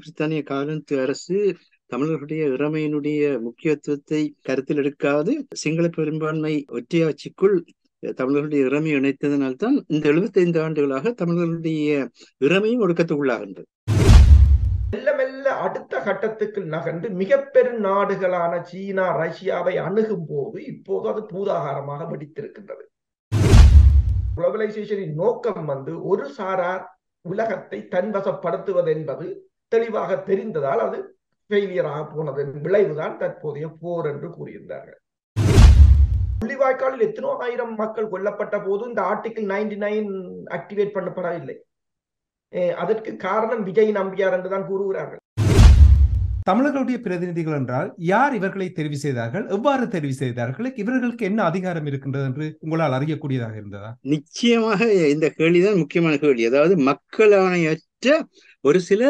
பிரித்தானிய காலனி அரசு தமிழர்களுடைய இறைமையினுடைய முக்கியத்துவத்தை கருத்தில் எடுக்காது சிங்கள பெரும்பான்மை ஒற்றையாட்சிக்குள் தமிழர்களுடைய இறைமையை இணைத்ததனால்தான் இந்த 75 ஆண்டுகளாக தமிழர்களுடைய இறைமையும் ஒடுக்கத்துக்குள்ளாகின்றது. மெல்ல மெல்ல அடுத்த கட்டத்துக்கு நகர்ந்து மிக பெரும் நாடுகளான சீனா ரஷ்யாவை அணுகும் போது இப்போது அது பூதாகாரமாக வெடித்திருக்கின்றது. குளோபலைசேஷனின் நோக்கம் வந்து ஒரு சாரார் உலகத்தை தன்வசப்படுத்துவது என்பது தெளிவாக தெரிந்ததால் அது ஃபெயிலியராக போனதன் விளைவுதான் தற்போதைய போர் என்று கூறியிருந்தார்கள். புள்ளிவாய்க்காலில் எத்தனோ ஆயிரம் மக்கள் கொல்லப்பட்ட போது இந்த ஆர்டிகிள் 99 ஆக்டிவேட் பண்ணப்படவில்லை. அதற்கு காரணம் விஜய் நம்பியார் என்றுதான் கூறுகிறார்கள். தமிழர்களுடைய பிரதிநிதிகள் என்றால் யார் இவர்களை தெரிவு செய்தார்கள், எவ்வாறு தெரிவு செய்தார்கள், இவர்களுக்கு என்ன அதிகாரம் இருக்கின்றது என்று உங்களால் அறியக்கூடியதாக இருந்ததா? நிச்சயமாக இந்த கேள்விதான் முக்கியமான கேள்வி. அதாவது மக்களாணையற்ற ஒரு சில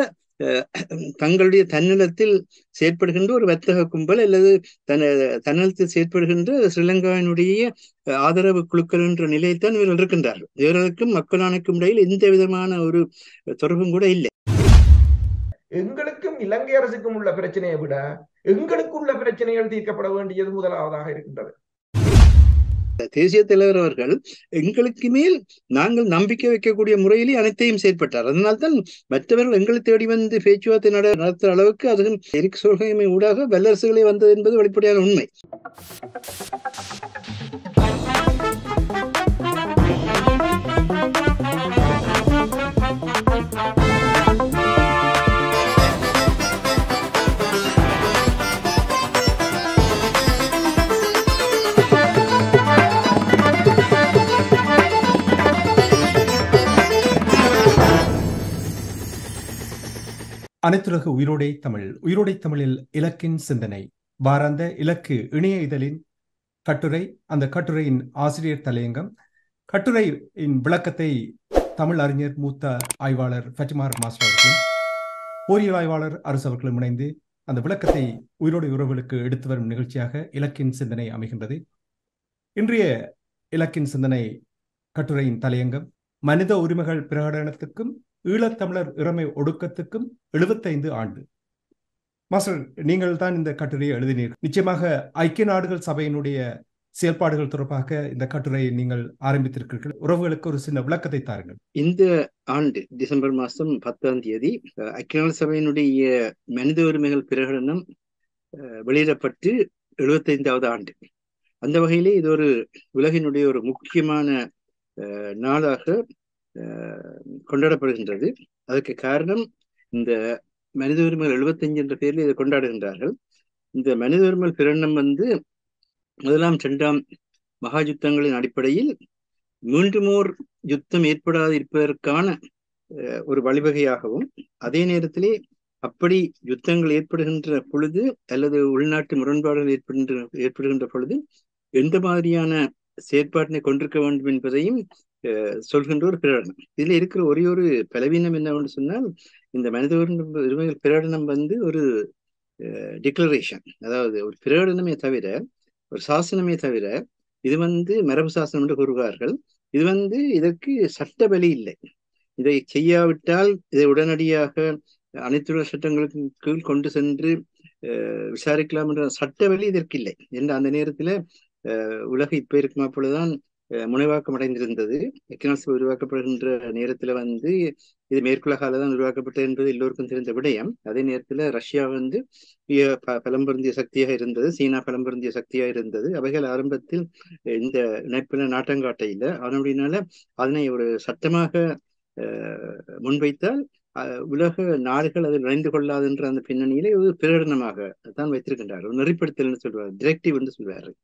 தங்களுடைய தன்னலத்தில் செயற்படுகின்ற ஒரு வர்த்தக கும்பல் அல்லது தன்னலத்தில் செயற்படுகின்ற ஸ்ரீலங்காவினுடைய ஆதரவு குழுக்கள் என்ற நிலையைத்தான் இவர்கள் இருக்கின்றார்கள். இவர்களுக்கும் மக்கள் ஆணைக்கும் இடையில் எந்த விதமான ஒரு தொடர்பும் கூட இல்லை. எங்களுக்கும் இலங்கை அரசுக்கும் உள்ள பிரச்சனையை விட எங்களுக்கு உள்ள பிரச்சனைகள் தீர்க்கப்பட வேண்டியது முதலாவதாக இருக்கின்றது. தேசிய தலைவர் அவர்கள் எங்களுக்கு மேல் நாங்கள் நம்பிக்கை வைக்கக்கூடிய முறையிலே அனைத்தையும் செயற்பட்டார். அதனால்தான் மற்றவர்கள் எங்களை தேடி வந்து பேச்சுவார்த்தை நடத்துகிற அளவுக்கு அதுவும் எரிக் சோல்ஹெய்மை ஊடாக வல்லரசுகளே வந்தது என்பது வெளிப்படையான உண்மை. அனைத்துலக உயிரோடை தமிழ், உயிரோடை தமிழில் இலக்கின் சிந்தனை வாராந்த இலக்கு இணைய இதழின் கட்டுரை, அந்த கட்டுரையின் ஆசிரியர் தலையங்கம், கட்டுரையின் விளக்கத்தை தமிழ் அறிஞர் மூத்த ஆய்வாளர் ஃபட்டிமார் மாஸ்டர் அவர்களும் ஓரியலாய்வாளர் அரசு அவர்களும் இணைந்து அந்த விளக்கத்தை உயிரோடை உறவுகளுக்கு எடுத்து வரும் நிகழ்ச்சியாக இலக்கின் சிந்தனை அமைகின்றது. இன்றைய இலக்கின் சிந்தனை கட்டுரையின் தலையங்கம் மனித உரிமைகள் பிரகடனத்துக்கும் ஈழத்தமிழர் இறமை ஒடுக்கத்துக்கும் 75 ஆண்டு. மாஸ்டர், நீங்கள் தான் இந்த கட்டுரையை எழுதினீர்கள். நிச்சயமாக ஐக்கிய நாடுகள் சபையினுடைய செயல்பாடுகள் தொடர்பாக இந்த கட்டுரையை நீங்கள் ஆரம்பித்திருக்கிறீர்கள். உறவுகளுக்கு ஒரு சின்ன விளக்கத்தை தாருங்கள். இந்த ஆண்டு டிசம்பர் 10 ஐக்கிய நாடு சபையினுடைய மனித உரிமைகள் பிரகடனம் வெளியிடப்பட்டு 75வது ஆண்டு. அந்த வகையிலே இது ஒரு உலகினுடைய ஒரு முக்கியமான நாளாக கொண்டாடப்படுகின்றது. அதற்கு காரணம் இந்த மனித உரிமைகள் 75 என்ற பெயரில் இதை கொண்டாடுகின்றார்கள். இந்த மனித உரிமைகள் பிரகடனம் வந்து 1ஆம் 2ஆம் மகாயுத்தங்களின் அடிப்படையில் மீண்டுமோர் யுத்தம் ஏற்படாது இருப்பதற்கான ஒரு வழிவகையாகவும், அதே நேரத்திலே அப்படி யுத்தங்கள் ஏற்படுகின்ற பொழுது அல்லது உள்நாட்டு முரண்பாடுகள் ஏற்படுகின்ற பொழுது எந்த மாதிரியான செயற்பாட்டினை கொண்டிருக்க வேண்டும் என்பதையும் சொல்கின்ற ஒரு பிரகடனம். இதுல இருக்கிற ஒரே ஒரு பலவீனம் என்னவென்று சொன்னால், இந்த மனித உரிமைகள் பிரகடனம் வந்து ஒரு டிக்ளரேஷன், அதாவது ஒரு பிரகடனமே தவிர, ஒரு சாசனமே தவிர, இது வந்து மரபு சாசனம் என்று கூறுவார்கள். இது வந்து இதற்கு சட்ட வலி இல்லை. இதை செய்யாவிட்டால் இதை உடனடியாக அனைத்துள்ள சட்டங்களுக்கும் கீழ் கொண்டு சென்று விசாரிக்கலாம் என்ற சட்ட வலி இதற்கு இல்லை. என்ற அந்த நேரத்துல உலகம் இப்ப இருக்குமா அப்பொழுதுதான் முனைவாக்கம் அடைந்திருந்தது. எக்கனால்சபை உருவாக்கப்படுகின்ற நேரத்துல வந்து இது மேற்குலகால தான் உருவாக்கப்பட்டது என்பது எல்லோருக்கும் தெரிந்த விடயம். அதே நேரத்துல ரஷ்யா வந்து பலம்பொருந்திய சக்தியாக இருந்தது, சீனா பலம்பொருந்திய சக்தியாக இருந்தது. அவைகள் ஆரம்பத்தில் இந்த இணைப்பில நாட்டங்காட்ட இல்லை. அதனால அதனை ஒரு சட்டமாக முன்வைத்தால் உலக நாடுகள் அதில் இணைந்து கொள்ளாது என்ற அந்த பின்னணியிலே ஒரு பிரகடனமாக தான் வைத்திருக்கின்றார்கள். நெறிப்படுத்தல் என்று சொல்வார்கள், டிரெக்டிவ் என்று சொல்வார்கள்.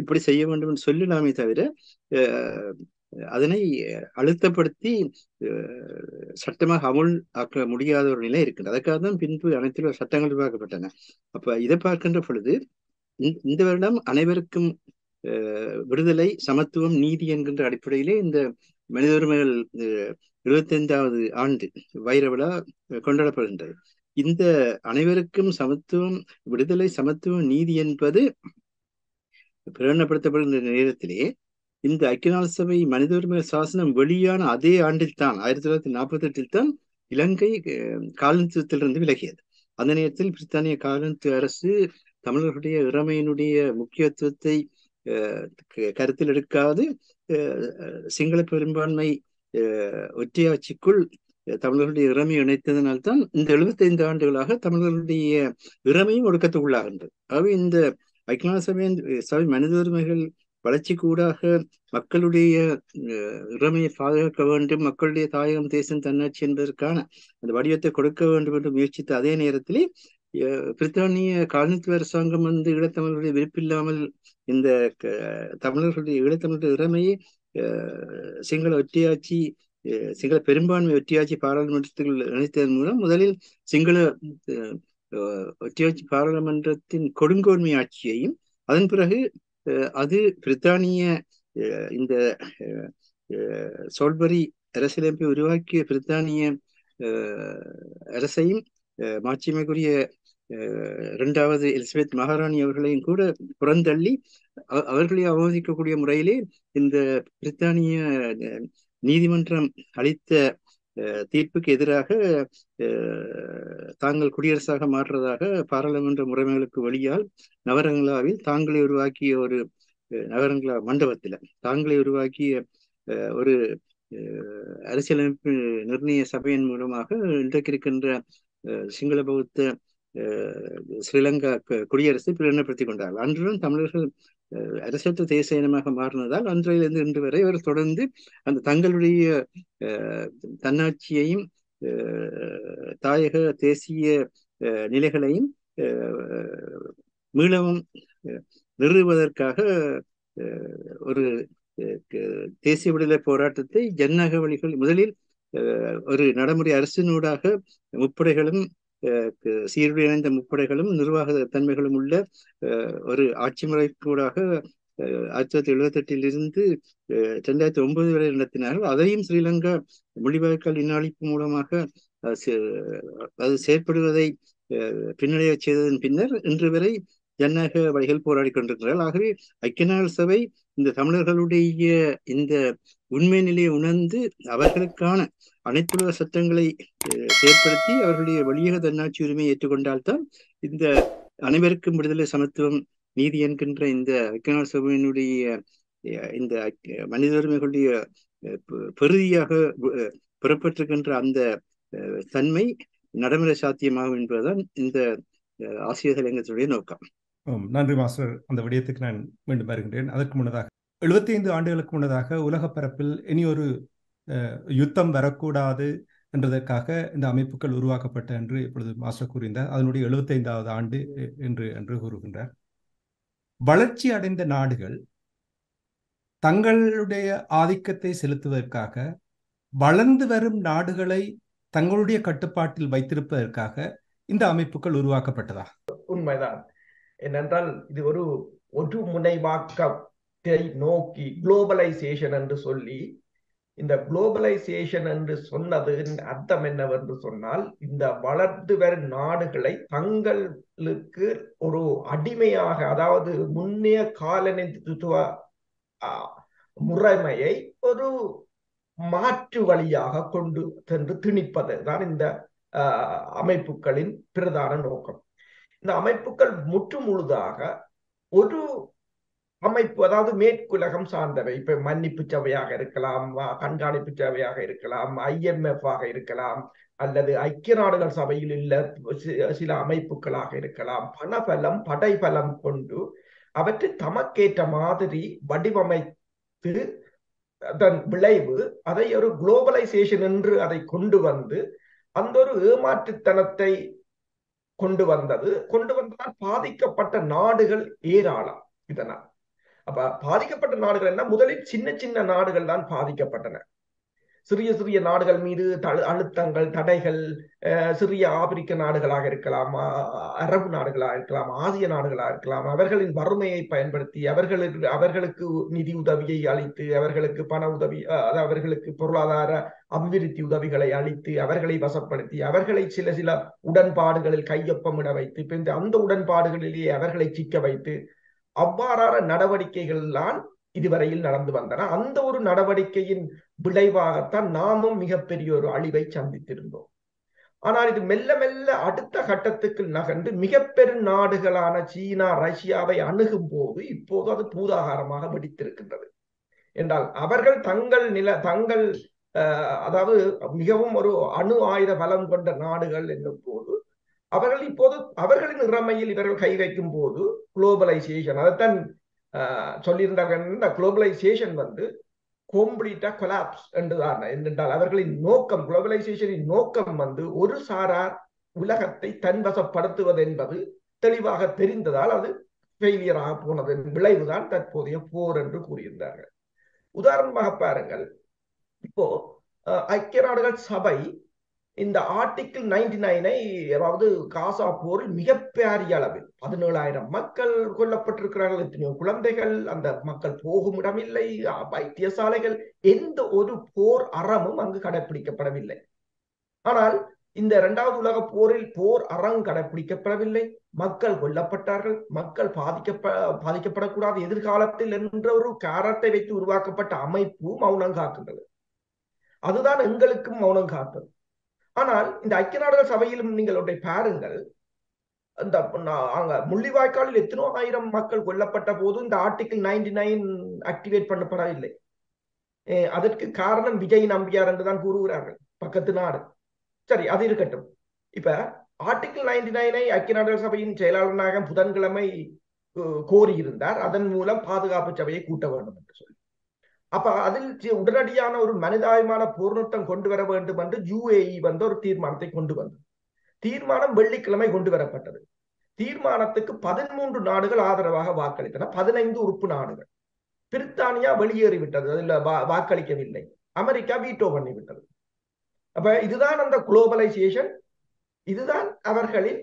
இப்படி செய்ய வேண்டும் என்று சொல்லலாமே தவிர அதனை அழுத்தப்படுத்தி சட்டமாக அமுல் ஆக்க முடியாத ஒரு நிலை இருக்கின்றது. அதற்காக தான் பின்பு அனைத்துல சட்டங்கள் உருவாக்கப்பட்டன. அப்ப இதை பார்க்கின்ற பொழுது இந்த வருடம் அனைவருக்கும் விடுதலை, சமத்துவம், நீதி என்கின்ற அடிப்படையிலே இந்த மனித உரிமைகள் 75வது ஆண்டு வைர விழா கொண்டாடப்படுகின்றது. இந்த அனைவருக்கும் சமத்துவம், விடுதலை, சமத்துவம், நீதி என்பது பிரகடனப்படுத்தப்படுகின்ற நேரத்திலே இந்த ஐக்கிய நாடு சபை மனித உரிமைகள் சாசனம் வெளியான அதே ஆண்டில்தான் 1948 தான் இலங்கை காலனித்துவத்திலிருந்து விலகியது. அந்த நேரத்தில் பிரித்தானிய காலனித்துவ அரசு தமிழர்களுடைய இறைமையினுடைய முக்கியத்துவத்தை கருத்தில் எடுக்காது சிங்கள பெரும்பான்மை ஒற்றையாட்சிக்குள் தமிழர்களுடைய இறைமையை இணைத்ததனால்தான் இந்த 75 ஆண்டுகளாக தமிழர்களுடைய இறைமையும் ஒடுக்கத்துக்குள்ளாகின்றது. ஆகவே இந்த ஐக்கிய சபை மனித உரிமைகள் வளர்ச்சி கூடாக மக்களுடைய இறைமையை பாதுகாக்க வேண்டும், மக்களுடைய தாயகம் தேசம் தன்னாட்சி என்பதற்கான அந்த வடிவத்தை கொடுக்க வேண்டும் என்று முயற்சித்த அதே நேரத்திலே பிரித்தானிய காலனித்துவ அரசாங்கம் வந்து ஈழத்தமிழர்களுடைய விருப்பில்லாமல் இந்த தமிழர்களுடைய ஈழத்தமிழருடைய இறைமையை சிங்கள ஒற்றையாட்சி சிங்கள பெரும்பான்மை ஒற்றையாட்சி பாராளுமன்றத்தில் இணைத்ததன் மூலம் முதலில் சிங்கள ஒற்றையாட்சி பாராளுமன்றத்தின் கொடுங்கோன்மை ஆட்சியையும் அதன் பிறகு அது பிரித்தானிய இந்த சோல்பரி அரசியலமைப்பை உருவாக்கிய பிரித்தானிய அரசையும் மாட்சிமைக்குரிய இரண்டாவது எலிசபெத் மகாராணி அவர்களையும் கூட புறந்தள்ளி அவர்களை அவமதிக்கக்கூடிய முறையிலே இந்த பிரித்தானிய நீதிமன்றம் அளித்த தீர்ப்புக்கு எதிராக தாங்கள் குடியரசாக மாற்றுவதாக பாராளுமன்ற முறைமைகளுக்கு வழியால் நவரங்களாவில் தாங்களே உருவாக்கிய ஒரு நவரங்களா மண்டபத்தில் தாங்களே உருவாக்கிய ஒரு அரசியலமைப்பு நிர்ணய சபையின் மூலமாக இன்றைக்கு இருக்கின்ற சிங்கள பௌத்த ஸ்ரீலங்கா குடியரசை பிரகடனப்படுத்திக் கொண்டார்கள். அன்றுடன் தமிழர்கள் அரசத்து தேச இனமாக மாறினதால் அன்றையிலிருந்து இன்று வரை அவர் தொடர்ந்து அந்த தங்களுடைய தன்னாட்சியையும் தாயக தேசிய நிலைகளையும் மீளவும் நிறுவுவதற்காக ஒரு தேசிய விடுதலை போராட்டத்தை ஜனநாயக வழிகள் முதலில் ஒரு நடைமுறை அரசினூடாக முப்படைகளும் சீருடைய இணைந்த முப்படைகளும் நிர்வாக தன்மைகளும் உள்ள ஒரு ஆட்சி முறை கூடாக 1978 2009 வரை நடத்தினார்கள். அதையும் ஸ்ரீலங்கா மொழிபெயர்க்கால் இன்னாளிப்பு மூலமாக அது செயற்படுவதை பின்னடைய செய்ததன் பின்னர் இன்று வரை ஜனநாயக வழிகள் போராடி கொண்டிருக்கிறார்கள். ஆகவே ஐக்கிய நாடுகள் சபை இந்த தமிழர்களுடைய இந்த உண்மை நிலையை உணர்ந்து அவர்களுக்கான அனைத்துலக சட்டங்களை செயற்படுத்தி அவர்களுடைய வழியக தன்னாட்சி உரிமையை ஏற்றுக்கொண்டால்தான் இந்த அனைவருக்கும் விடுதலை சமத்துவம் நீதி என்கின்ற இந்த ஐக்கிய நாடுகள் சபையினுடைய இந்த மனித உரிமைகளுடைய பெறுதியாக பெறப்பட்டிருக்கின்ற அந்த தன்மை நடைமுறை சாத்தியமாகும் என்பதுதான் இந்த ஆசிய தலைங்கத்துடைய நோக்கம். நன்றி மாஸ்டர். அந்த விடயத்துக்கு நான் மீண்டும் வருகின்றேன். அதற்கு முன்னதாக 75 ஆண்டுகளுக்கு முன்னதாக உலக பரப்பில் இனி ஒரு யுத்தம் வரக்கூடாது என்றதற்காக இந்த அமைப்புகள் உருவாக்கப்பட்ட என்று இப்பொழுது மாஸ்டர் கூறினார். அதனுடைய 75வது ஆண்டு என்று கூறுகின்றார். வளர்ச்சி அடைந்த நாடுகள் தங்களுடைய ஆதிக்கத்தை செலுத்துவதற்காக வளர்ந்து வரும் நாடுகளை தங்களுடைய கட்டுப்பாட்டில் வைத்திருப்பதற்காக இந்த அமைப்புகள் உருவாக்கப்பட்டதா? உண்மைதான். ஏனென்றால் இது ஒரு முனைவாக்கத்தை நோக்கி குளோபலைசேஷன் என்று சொல்லி இந்த குளோபலைசேஷன் என்று சொன்னதின் அர்த்தம் என்னவென்று சொன்னால் இந்த வளர்ந்து வரும் நாடுகளை தங்களுக்கு ஒரு அடிமையாக, அதாவது முன்னைய காலனித்துவ முறைமையை ஒரு மாற்று வழியாக கொண்டு சென்று திணிப்பது தான் இந்த அமைப்புகளின் பிரதான நோக்கம். இந்த அமைப்புகள் முற்றுமுழுதாக ஒரு அமைப்பு, அதாவது மேற்குலகம் சார்ந்தவை, இப்ப மன்னிப்பு சபையாக இருக்கலாம், கண்காணிப்பு சபையாக இருக்கலாம், IMF ஆக இருக்கலாம், அல்லது ஐக்கிய நாடுகள் சபையில் உள்ள சில அமைப்புகளாக இருக்கலாம், பணபலம் படைபலம் கொண்டு அவற்றை தமக்கேற்ற மாதிரி வடிவமைத்து அதன் விளைவு அதை ஒரு குளோபலைசேஷன் என்று அதை கொண்டு வந்து அந்த ஒரு ஏமாற்றுத்தனத்தை கொண்டு வந்ததால் பாதிக்கப்பட்ட நாடுகள் ஏராளம். இதனால் அப்ப பாதிக்கப்பட்ட நாடுகள் என்ன, முதலில் சின்ன சின்ன நாடுகள் தான் பாதிக்கப்பட்டன. சிறிய சிறிய நாடுகள் மீது அழுத்தங்கள் தடைகள், சிறிய ஆப்பிரிக்க நாடுகளாக இருக்கலாம், அரபு நாடுகளாக இருக்கலாம், ஆசிய நாடுகளாக இருக்கலாம், அவர்களின் வறுமையை பயன்படுத்தி அவர்களுக்கு நிதி உதவியை அளித்து, அவர்களுக்கு பண உதவி, அவர்களுக்கு பொருளாதார அபிவிருத்தி உதவிகளை அளித்து அவர்களை வசப்படுத்தி அவர்களை சில உடன்பாடுகளில் கையொப்பமிட வைத்து அந்த உடன்பாடுகளிலேயே அவர்களை சிக்க வைத்து அவ்வாறான நடவடிக்கைகள் தான் இதுவரையில் நடந்து வந்தன. அந்த ஒரு நடவடிக்கையின் விளைவாகத்தான் நாமும் மிகப்பெரிய ஒரு அழிவை சந்தித்திருந்தோம். ஆனால் இது மெல்ல மெல்ல அடுத்த கட்டத்துக்கு நகர்ந்து மிக பெரும் நாடுகளான சீனா ரஷ்யாவை அணுகும் போது இப்போது அது பூதாகாரமாக வெடித்திருக்கின்றது என்றால் அவர்கள் தங்கள் தங்கள் அதாவது மிகவும் ஒரு அணு ஆயுத பலம் கொண்ட நாடுகள் என்னும் போது அவர்கள் இப்போது அவர்களின் இறமையில் இவர்கள் கை வைக்கும் போது குளோபலைசேஷன் அதைத்தான் சொல்லியிருந்தார்கள். இந்த குளோபலைசேஷன் கம்ப்ளீட்டா கொலாப்ஸ் என்றுதான். என்றால் அவர்களின் நோக்கம் குளோபலைசேஷனின் நோக்கம் ஒரு சாரார் உலகத்தை தன்வசப்படுத்துவது என்பது தெளிவாக தெரிந்ததால் அது ஃபெயிலியராக போனதன் விளைவுதான் தற்போதைய போர் என்று கூறியிருந்தார்கள். உதாரணமாக பாருங்கள், இப்போ ஐக்கிய நாடுகள் சபை இந்த ஆர்டிகிள் 99 அதாவது காசா போரில் மிகப்பெரிய அளவில் 17,000 மக்கள் கொல்லப்பட்டிருக்கிறார்கள். எத்தனையோ குழந்தைகள், அந்த மக்கள் போகும் இடமில்லை, வைத்தியசாலைகள், எந்த ஒரு போர் அறமும் அங்கு கடைபிடிக்கப்படவில்லை. ஆனால் இந்த இரண்டாவது உலக போரில் போர் அறம் கடைபிடிக்கப்படவில்லை, மக்கள் கொல்லப்பட்டார்கள், மக்கள் பாதிக்கப்படக்கூடாது எதிர்காலத்தில் என்ற ஒரு காரணத்தை வைத்து உருவாக்கப்பட்ட அமைப்பு மௌனம் காக்கின்றது. அதுதான் எங்களுக்கும் மௌனம் காத்தது. ஆனால் இந்த ஐக்கிய நாடுகள் சபையிலும் நீங்கள் ஒன்றை பாருங்கள், இந்த முள்ளிவாய்க்காலில் எத்தனோ ஆயிரம் மக்கள் கொல்லப்பட்ட போது இந்த ஆர்டிகிள் 99 ஆக்டிவேட் பண்ணப்படவில்லை. அதற்கு காரணம் விஜய் நம்பியார் என்றுதான் கூறுகிறார்கள், பக்கத்து நாடு. சரி, அது இருக்கட்டும். இப்ப ஆர்டிகிள் 99 ஐக்கிய நாடுகள் சபையின் செயலாளராக புதன்கிழமை கோரியிருந்தார், அதன் மூலம் பாதுகாப்பு சபையை கூட்ட வேண்டும் என்று சொல்லி. அப்ப அதில் உடனடியான ஒரு மனிதாபிமான போர்நிறுத்தம் கொண்டு வர வேண்டும் என்று UAE ஒரு தீர்மானத்தை கொண்டு வந்தது. தீர்மானம் வெள்ளிக்கிழமை கொண்டு வரப்பட்டது. தீர்மானத்துக்கு 13 நாடுகள் ஆதரவாக வாக்களித்தன, 15 உறுப்பு நாடுகள். பிரித்தானியா வெளியேறிவிட்டது, அதில் வாக்களிக்கவில்லை. அமெரிக்கா வீட்டோ பண்ணிவிட்டது. அப்ப இதுதான் அந்த குளோபலைசேஷன், இதுதான் அவர்களின்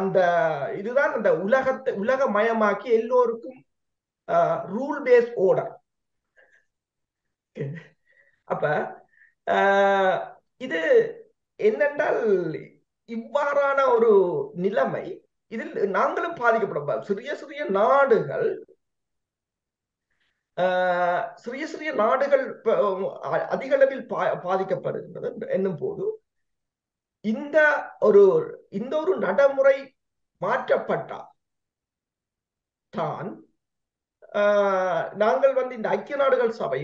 அந்த இதுதான் அந்த உலக மயமாக்கி எல்லோருக்கும் ரூல் பேஸ் ஆர்டர். அப்ப இது என்னென்றால் இவ்வாறான ஒரு நிலைமை, இதில் நாங்களும் பாதிக்கப்படும். சிறிய சிறிய நாடுகள் அதிக அளவில் பாதிக்கப்படுகின்றது என்னும் போது இந்த ஒரு நடைமுறை மாற்றப்பட்டால் தான் நாங்கள் இந்த ஐக்கிய நாடுகள் சபை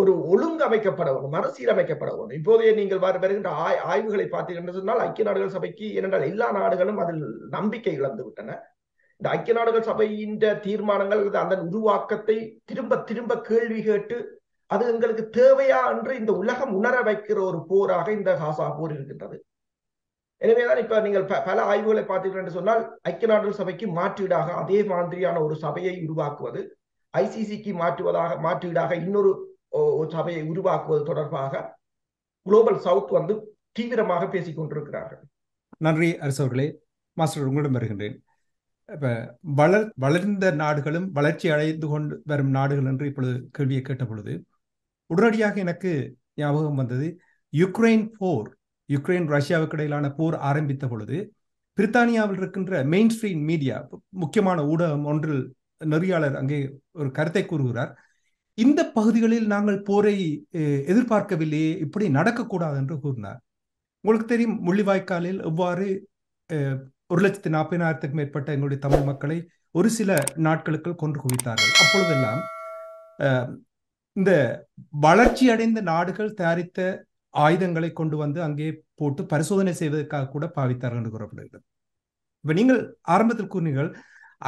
ஒரு ஒழுங்கு அமைக்கப்பட வேண்டும், மறுசீரமைக்கப்பட வேண்டும். இப்போதைய நீங்கள் வருகின்ற ஆய்வுகளை பார்த்தீர்கள் சொன்னால் ஐக்கிய நாடுகள் சபைக்கு ஏனென்றால் எல்லா நாடுகளும் அதில் நம்பிக்கை இழந்து விட்டன. இந்த ஐக்கிய நாடுகள் சபையின் தீர்மானங்கள் அந்த உருவாக்கத்தை திரும்ப திரும்ப கேள்வி கேட்டு அது எங்களுக்கு தேவையா என்று இந்த உலகம் உணர வைக்கிற ஒரு போராக இந்த காசா போர் இருக்கின்றது. எனவேதான் இப்ப நீங்கள் பல ஆய்வுகளை பார்த்தீர்கள் என்று சொன்னால் ஐக்கிய நாடுகள் சபைக்கு மாற்றீடாக அதே மாதிரியான ஒரு சபையை உருவாக்குவது, ஐசிசிக்கு மாற்றீடாக இன்னொரு சபையை உருவாக்குவது தொடர்பாக குளோபல் சவுத் தீவிரமாக பேசிக் கொண்டிருக்கிறார்கள். நன்றி அரசு அவர்களே. மாஸ்டர், உங்களிடம் வருகின்றேன். இப்ப வளர்ந்த நாடுகளும் வளர்ச்சி அடைந்து கொண்டு வரும் நாடுகள் என்று இப்பொழுது கேள்வியை கேட்ட பொழுது உடனடியாக எனக்கு ஞாபகம் வந்தது யுக்ரைன் ரஷ்யாவுக்கு இடையிலான போர் ஆரம்பித்த பொழுது பிரித்தானியாவில் இருக்கின்ற மெயின் ஸ்ட்ரீம் மீடியா, முக்கியமான ஊடகம் ஒன்றில் நெறியாளர் அங்கே ஒரு கருத்தை கூறுகிறார், இந்த பகுதிகளில் நாங்கள் போரை எதிர்பார்க்கவில்லையே, இப்படி நடக்கக்கூடாது என்று கூறினார். உங்களுக்கு தெரியும், முள்ளிவாய்க்காலில் எவ்வாறு 140,000க்கும் மேற்பட்ட எங்களுடைய தமிழ் மக்களை ஒரு சில நாட்களுக்கு கொன்று குவித்தார்கள். அப்பொழுதெல்லாம் இந்த வளர்ச்சி அடைந்த நாடுகள் தயாரித்த ஆயுதங்களை கொண்டு அங்கே போட்டு பரிசோதனை செய்வதற்காக கூட பாவித்தார்கள் என்று கூறப்படுகிறது. இப்ப நீங்கள் ஆரம்பத்தில் கூறினீர்கள்,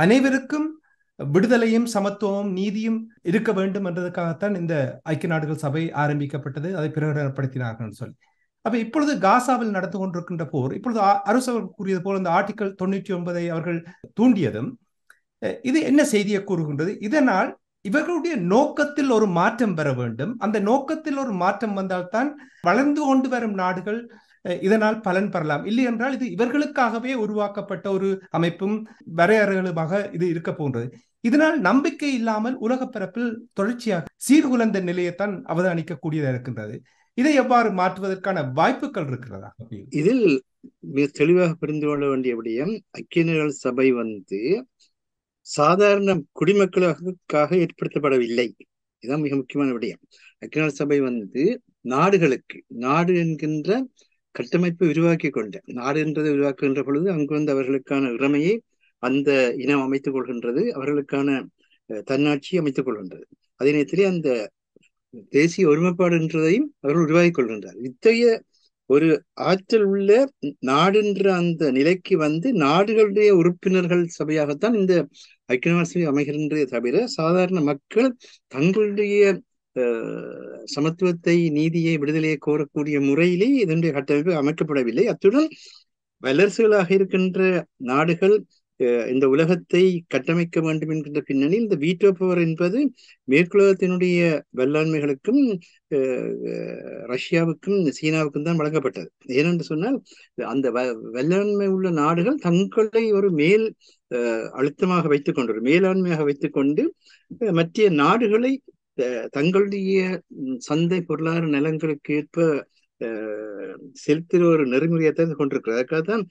அனைவருக்கும் விடுதலையும் சமத்துவமும் நீதியும் இருக்க வேண்டும் என்றதற்காகத்தான் இந்த ஐக்கிய நாடுகள் சபை ஆரம்பிக்கப்பட்டது, அதை பிரகடனப்படுத்தினார்கள் சொல்லி. அப்ப இப்பொழுது காசாவில் நடந்து கொண்டிருக்கின்ற போர், இப்பொழுது அரசு கூறியது போல் இந்த ஆர்டிகல் 99 அவர்கள் தூண்டியதும் இது என்ன செய்தியை கூறுகின்றது? இதனால் இவர்களுடைய நோக்கத்தில் ஒரு மாற்றம் வர வேண்டும். அந்த நோக்கத்தில் ஒரு மாற்றம் வந்தால்தான் வளர்ந்து கொண்டு வரும் நாடுகள் இதனால் பலன் பெறலாம். இல்லை என்றால் இது இவர்களுக்காகவே உருவாக்கப்பட்ட ஒரு அமைப்பும் வரையறைகளுமாக இது இருக்க போன்றது. இதனால் நம்பிக்கை இல்லாமல் உலகப்பரப்பில் தொடர்ச்சியாக சீர்குலைந்த நிலையைத்தான் அவதானிக்கக்கூடியதாக இருக்கின்றது. இதை எவ்வாறு மாற்றுவதற்கான வாய்ப்புகள் இருக்கிறதா? இதில் மிக தெளிவாக புரிந்து கொள்ள வேண்டிய விடயம், ஐக்கிய நாடுகள் சபை சாதாரண குடிமக்களுக்காக ஏற்படுத்தப்படவில்லை. இதுதான் மிக முக்கியமான விடயம். ஐக்கிய நாடுகள் சபை நாடுகளுக்கு, நாடு என்கின்ற கட்டமைப்பு விரிவாக்கி கொண்ட நாடு என்றதை உருவாக்குகின்ற பொழுது அங்கு வந்து அவர்களுக்கான உரிமையை அந்த இனம் அமைத்துக் கொள்கின்றது, அவர்களுக்கான தன்னாட்சி அமைத்துக் கொள்கின்றது. அதே நேரத்திலே அந்த தேசிய ஒருமைப்பாடு என்றதையும் அவர்கள் உருவாக்கி கொள்கின்றார். இத்தகைய ஒரு ஆற்றல் உள்ள நாடுன்ற அந்த நிலைக்கு வந்து நாடுகளுடைய உறுப்பினர்கள் சபையாகத்தான் இந்த ஐக்கிய நாடுகள் சபை அமைகின்றதே தவிர சாதாரண மக்கள் தங்களுடைய சமத்துவத்தை, நீதியை, விடுதலையை கோரக்கூடிய முறையிலே இதனுடைய கட்டமைப்பு அமைக்கப்படவில்லை. அத்துடன் வல்லரசுகளாக இருக்கின்ற நாடுகள் இந்த உலகத்தை கட்டமைக்க வேண்டும் என்கின்ற பின்னணியில் இந்த வீட்டோ பவர் என்பது மேற்குலகத்தினுடைய வல்லாண்மைகளுக்கும் ரஷ்யாவுக்கும் சீனாவுக்கும் தான் வழங்கப்பட்டது. ஏனென்று சொன்னால் அந்த வல்லாண்மை உள்ள நாடுகள் தங்களை ஒரு மேல் அழுத்தமாக வைத்துக் கொண்டு, ஒரு மேலாண்மையாக வைத்துக் கொண்டு மற்ற நாடுகளை தங்களுடைய சந்தை பொருளாதார நலன்களுக்கு ஏற்ப செலுத்துகிற ஒரு நெறிமுறையைத்தான் கொண்டிருக்கிறது. அதற்காகத்தான்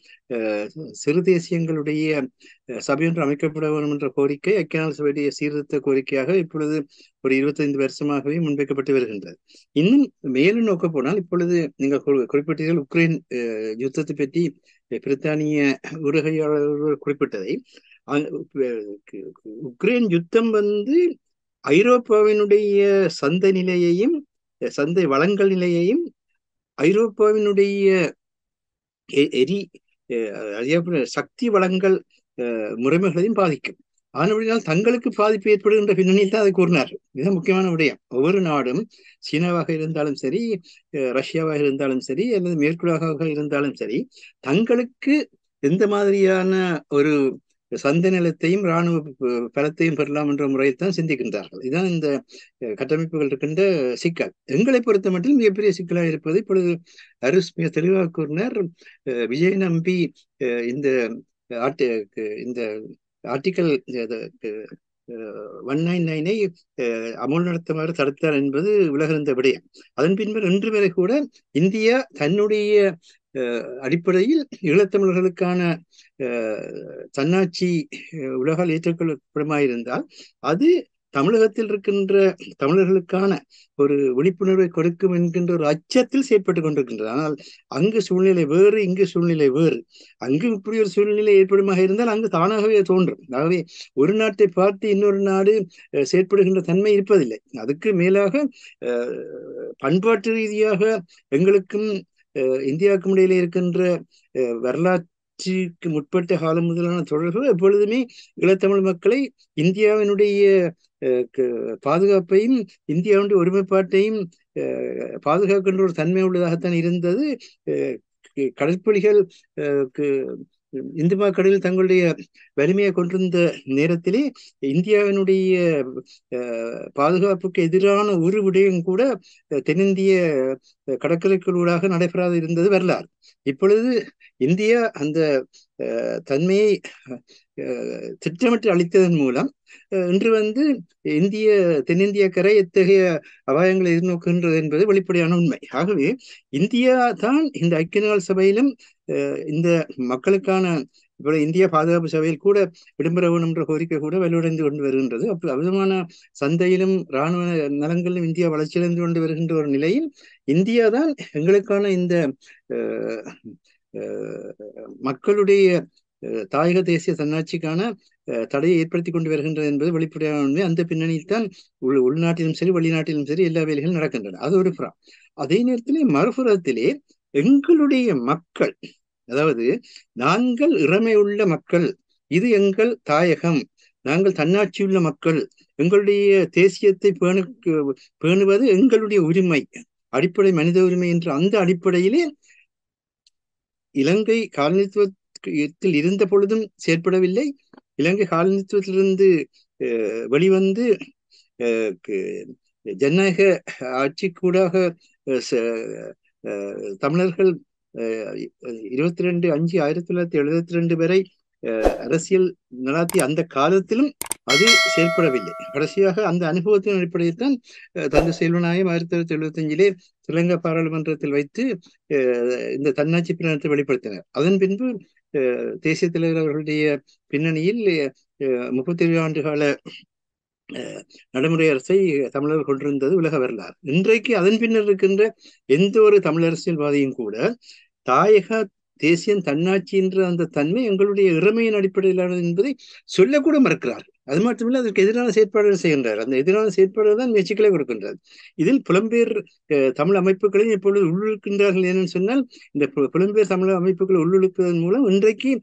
சிறு தேசியங்களுடைய சபையொன்று அமைக்கப்பட வேண்டும் என்ற கோரிக்கை ஐக்கிய நாடுகள் சபையுடைய சீர்திருத்த கோரிக்கையாக இப்பொழுது ஒரு 25 வருஷமாகவே முன்வைக்கப்பட்டு வருகின்றது. இன்னும் மேலும் நோக்க போனால் இப்பொழுது நீங்கள் குறிப்பிட்டீர்கள் உக்ரைன் யுத்தத்தை பற்றி பிரித்தானிய ஊடகவியலாளர் குறிப்பிட்டதை, உக்ரைன் யுத்தம் வந்து ஐரோப்பாவினுடைய சந்தை நிலையையும் சந்தை வளங்கள் நிலையையும் ஐரோப்பாவினுடைய சக்தி வளங்கள் முறைமைகளையும் பாதிக்கும். ஆனபடினால் தங்களுக்கு பாதிப்பு ஏற்படுகின்ற பின்னணியில் தான் அதை கூறினார். மிக முக்கியமான விடயம், ஒவ்வொரு நாடும் சீனாவாக இருந்தாலும் சரி, ரஷ்யாவாக இருந்தாலும் சரி, அல்லது மேற்குலகாக இருந்தாலும் சரி, தங்களுக்கு எந்த மாதிரியான ஒரு சந்தை நிலத்தையும் இராணுவ பலத்தையும் பெறலாம் என்ற முறையைத்தான் சிந்திக்கின்றார்கள். இதுதான் இந்த கட்டமைப்புகள் இருக்கின்ற சிக்கல். எங்களை பொறுத்த மட்டும் மிகப்பெரிய சிக்கலாக இருப்பது, இப்பொழுது அருஸ் மிக தெளிவாக கூறினார், விஜய் நம்பி இந்த ஆர்டிக்கல் 199 அமுல் நடத்துமாறு தடுத்தார் என்பது உலகிருந்த விடயம். அதன் பின்னர் இன்று வரை கூட இந்தியா தன்னுடைய அடிப்படையில் ஈழத்தமிழர்களுக்கான தன்னாட்சி உலகால் ஏற்றுக்கொள்ளப்படுமாயிருந்தால் அது தமிழகத்தில் இருக்கின்ற தமிழர்களுக்கான ஒரு விழிப்புணர்வை கொடுக்கும் என்கின்ற ஒரு அச்சத்தில் செயற்பட்டு கொண்டிருக்கின்றது. ஆனால் அங்கு சூழ்நிலை வேறு, இங்கு சூழ்நிலை வேறு. அங்கு இப்படி ஒரு சூழ்நிலை ஏற்படுமாக இருந்தால் அங்கு தானாகவே தோன்றும். ஆகவே ஒரு நாட்டை பார்த்து இன்னொரு நாடு செயற்படுகின்ற தன்மை இருப்பதில்லை. அதுக்கு மேலாக பண்பாட்டு ரீதியாக எங்களுக்கும் இந்தியாவுக்கும் இடையிலே இருக்கின்ற வரலாற்றுக்கு முற்பட்ட காலம் முதலான தொடர்புகள் எப்பொழுதுமே ஈழத்தமிழ் மக்களை இந்தியாவினுடைய பாதுகாப்பையும் இந்தியாவுடைய ஒருமைப்பாட்டையும் பாதுகாக்கின்ற ஒரு தன்மை உள்ளதாகத்தான் இருந்தது. கடற்படைகள் இந்துமா கடலில் தங்களுடைய வலிமையை கொண்டிருந்த நேரத்திலே இந்தியாவினுடைய பாதுகாப்புக்கு எதிரான ஒரு விடயம் கூட தென்னிந்திய கடற்கரைக்குள்ளூடாக நடைபெறாது இருந்தது வரலாறு. இப்பொழுது இந்தியா அந்த தன்மையை திட்டமிட்டு அளித்ததன் மூலம் இன்று வந்து தென்னிந்திய கரை எத்தகைய அபாயங்களை எதிர்நோக்குகின்றது என்பது வெளிப்படையான உண்மை. ஆகவே இந்தியா தான் இந்த ஐக்கிய நாடுகள் சபையிலும் இந்த மக்களுக்கான இந்தியா பாதுகாப்பு சபையில் கூட விடுபட வேண்டும் என்ற கோரிக்கை கூட வலுவடைந்து கொண்டு வருகின்றது. அப்போ அவிதமான சந்தையிலும் இராணுவ நலங்களிலும் இந்தியா வளர்ச்சியடைந்து கொண்டு வருகின்ற ஒரு நிலையில் இந்தியா தான் எங்களுக்கான இந்த மக்களுடைய தாயக தேசிய தன்னாட்சிக்கான தடையை ஏற்படுத்தி கொண்டு வருகின்றது என்பது வெளிப்படையான உண்மை. அந்த பின்னணியில் தான் உள்நாட்டிலும் சரி, வெளிநாட்டிலும் சரி எல்லா வேலைகளும் நடக்கின்றன. அது ஒரு புறம். அதே நேரத்திலே மறுபுறத்திலே எங்களுடைய மக்கள், அதாவது நாங்கள் இறமை உள்ள மக்கள், இது எங்கள் தாயகம், நாங்கள் தன்னாட்சியுள்ள மக்கள், எங்களுடைய தேசியத்தை பேணுவது எங்களுடைய உரிமை, அடிப்படை மனித உரிமை என்ற அந்த அடிப்படையிலே இலங்கை காலனித்துவத்தில் இருந்த பொழுதும் செயற்படவில்லை. இலங்கை காலனித்துவத்திலிருந்து வெளிவந்து ஜனநாயக ஆட்சி கூடாக தமிழர்கள் 22/5/1972 வரை அரசியல் நடாத்திய அந்த காலத்திலும் அது செயல்படவில்லை. கடைசியாக அந்த அனுபவத்தின் அடிப்படையில் தான் தந்தை செல்வநாயகம் 1975 ஸ்ரீலங்கா பாராளுமன்றத்தில் வைத்து இந்த தன்னாட்சி பின்னணத்தை வெளிப்படுத்தினர். அதன் பின்பு தேசிய தலைவர் அவர்களுடைய பின்னணியில் 37 ஆண்டுகால நடைமுறை அரசை தமிழர் கொண்டிருந்தது உலக வரலாறு. இன்றைக்கு அதன் பின்னர் இருக்கின்ற எந்த ஒரு தமிழ் அரசியல்வாதியும் கூட தாயக தேசியம் தன்னாட்சி என்ற அந்த தன்மை எங்களுடைய இறமையின் அடிப்படையிலானது என்பதை சொல்லக்கூட மறுக்கிறார்கள். அது மட்டுமில்லை, அதற்கு எதிரான செயற்பாடுகள் செய்கின்றார். அந்த எதிரான செயற்பாடுகள் தான் முயற்சிகளை கொடுக்கின்றது. இதில் புலம்பெயர் தமிழ் அமைப்புகளையும் இப்பொழுது உள்ளிழுக்கின்றார்கள். ஏன்னு சொன்னால், இந்த புலம்பெயர் தமிழ் அமைப்புகளை உள்ளிழுப்பதன் மூலம் இன்றைக்கு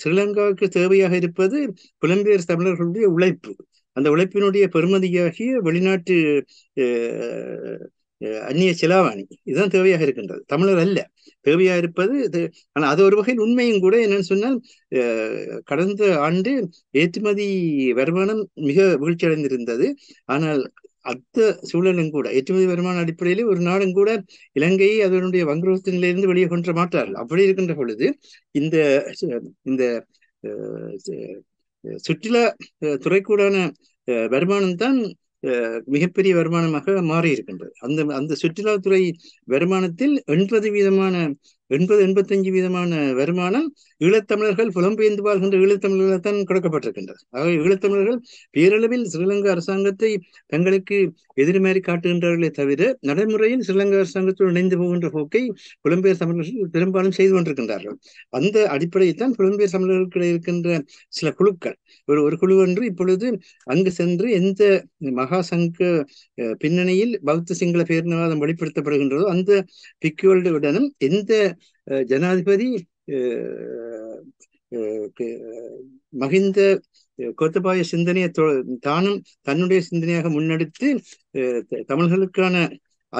ஸ்ரீலங்காவுக்கு தேவையாக இருப்பது புலம்பெயர் தமிழர்களுடைய உழைப்பு. அந்த உழைப்பினுடைய பெருமதியாகிய வெளிநாட்டு அந்நிய செலாவணி இதுதான் தேவையாக இருக்கின்றது, தமிழர் அல்ல தேவையாக இருப்பது. ஆனால் அது ஒரு வகையில் உண்மையும் கூட. என்னன்னு சொன்னால், கடந்த ஆண்டு ஏற்றுமதி வருமானம் மிக வீழ்ச்சியடைந்திருந்தது. ஆனால் அத்த சூழலும் கூட ஏற்றுமதி வருமான அடிப்படையிலே ஒரு நாடும் கூட இலங்கையை அதனுடைய வங்குரோத்திலிருந்து வெளியே கொண்டு மாற்றார்கள். அப்படி இருக்கின்ற பொழுது இந்த இந்த சுற்றுலா துறைக்கூடான வருமானம்தான் மிகப்பெரிய வருமானமாக மாறி இருக்கின்றது. அந்த அந்த சுற்றுலாத்துறை வருமானத்தில் 85% வருமானம் ஈழத்தமிழர்கள், புலம்பெயர்ந்து வாழ்கின்ற ஈழத்தமிழர்கள் தான் கொடுக்கப்பட்டிருக்கின்றது. ஆகவே ஈழத்தமிழர்கள் பேரளவில் ஸ்ரீலங்கா அரசாங்கத்தை தங்களுக்கு எதிர்மாறி காட்டுகின்றார்களே தவிர, நடைமுறையில் ஸ்ரீலங்கா அரசாங்கத்தோடு இணைந்து போகின்ற போக்கை புலம்பெயர் தமிழர்கள் பெரும்பாலும் செய்து கொண்டிருக்கின்றார்கள். அந்த அடிப்படையில்தான் புலம்பெயர் தமிழர்களுக்கு இருக்கின்ற சில குழுக்கள், ஒரு குழு ஒன்று இப்பொழுது அங்கு சென்று எந்த மகாசங்க பின்னணியில் பௌத்த சிங்கள பேரினவாதம் வெளிப்படுத்தப்படுகின்றதோ அந்த பிக்வல்டுடனும், எந்த ஜனாதிபதி மஹிந்த கோத்தபாய சிந்தனையை தானும் தன்னுடைய சிந்தனையாக முன்னெடுத்து தமிழர்களுக்கான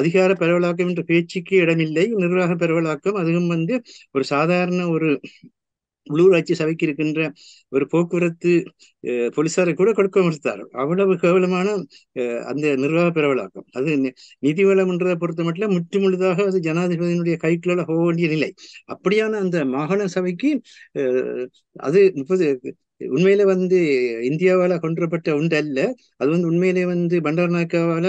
அதிகார பரவலாக்கம் என்ற பேச்சுக்கு இடமில்லை, நிர்வாக பரவலாக்கம் அதுவும் ஒரு சாதாரண ஒரு உள்ளூராட்சி சபைக்கு இருக்கின்ற ஒரு போக்குவரத்து போலீசாரை கூட கொடுக்க முடித்தார். அவ்வளவு கேவலமான அந்த நிர்வாக பரவலாக்கம். அது நிதி வளம் என்றதை பொறுத்த மட்டும் முற்றுமுழுதாக அது ஜனாதிபதியினுடைய கைக்குள்ள போக வேண்டிய நிலை. அப்படியான அந்த மாகாண சபைக்கு அது உண்மையில இந்தியாவால கொண்டுவரப்பட்ட ஒன்று அல்ல, அது உண்மையிலே பண்டாரநாயக்காவால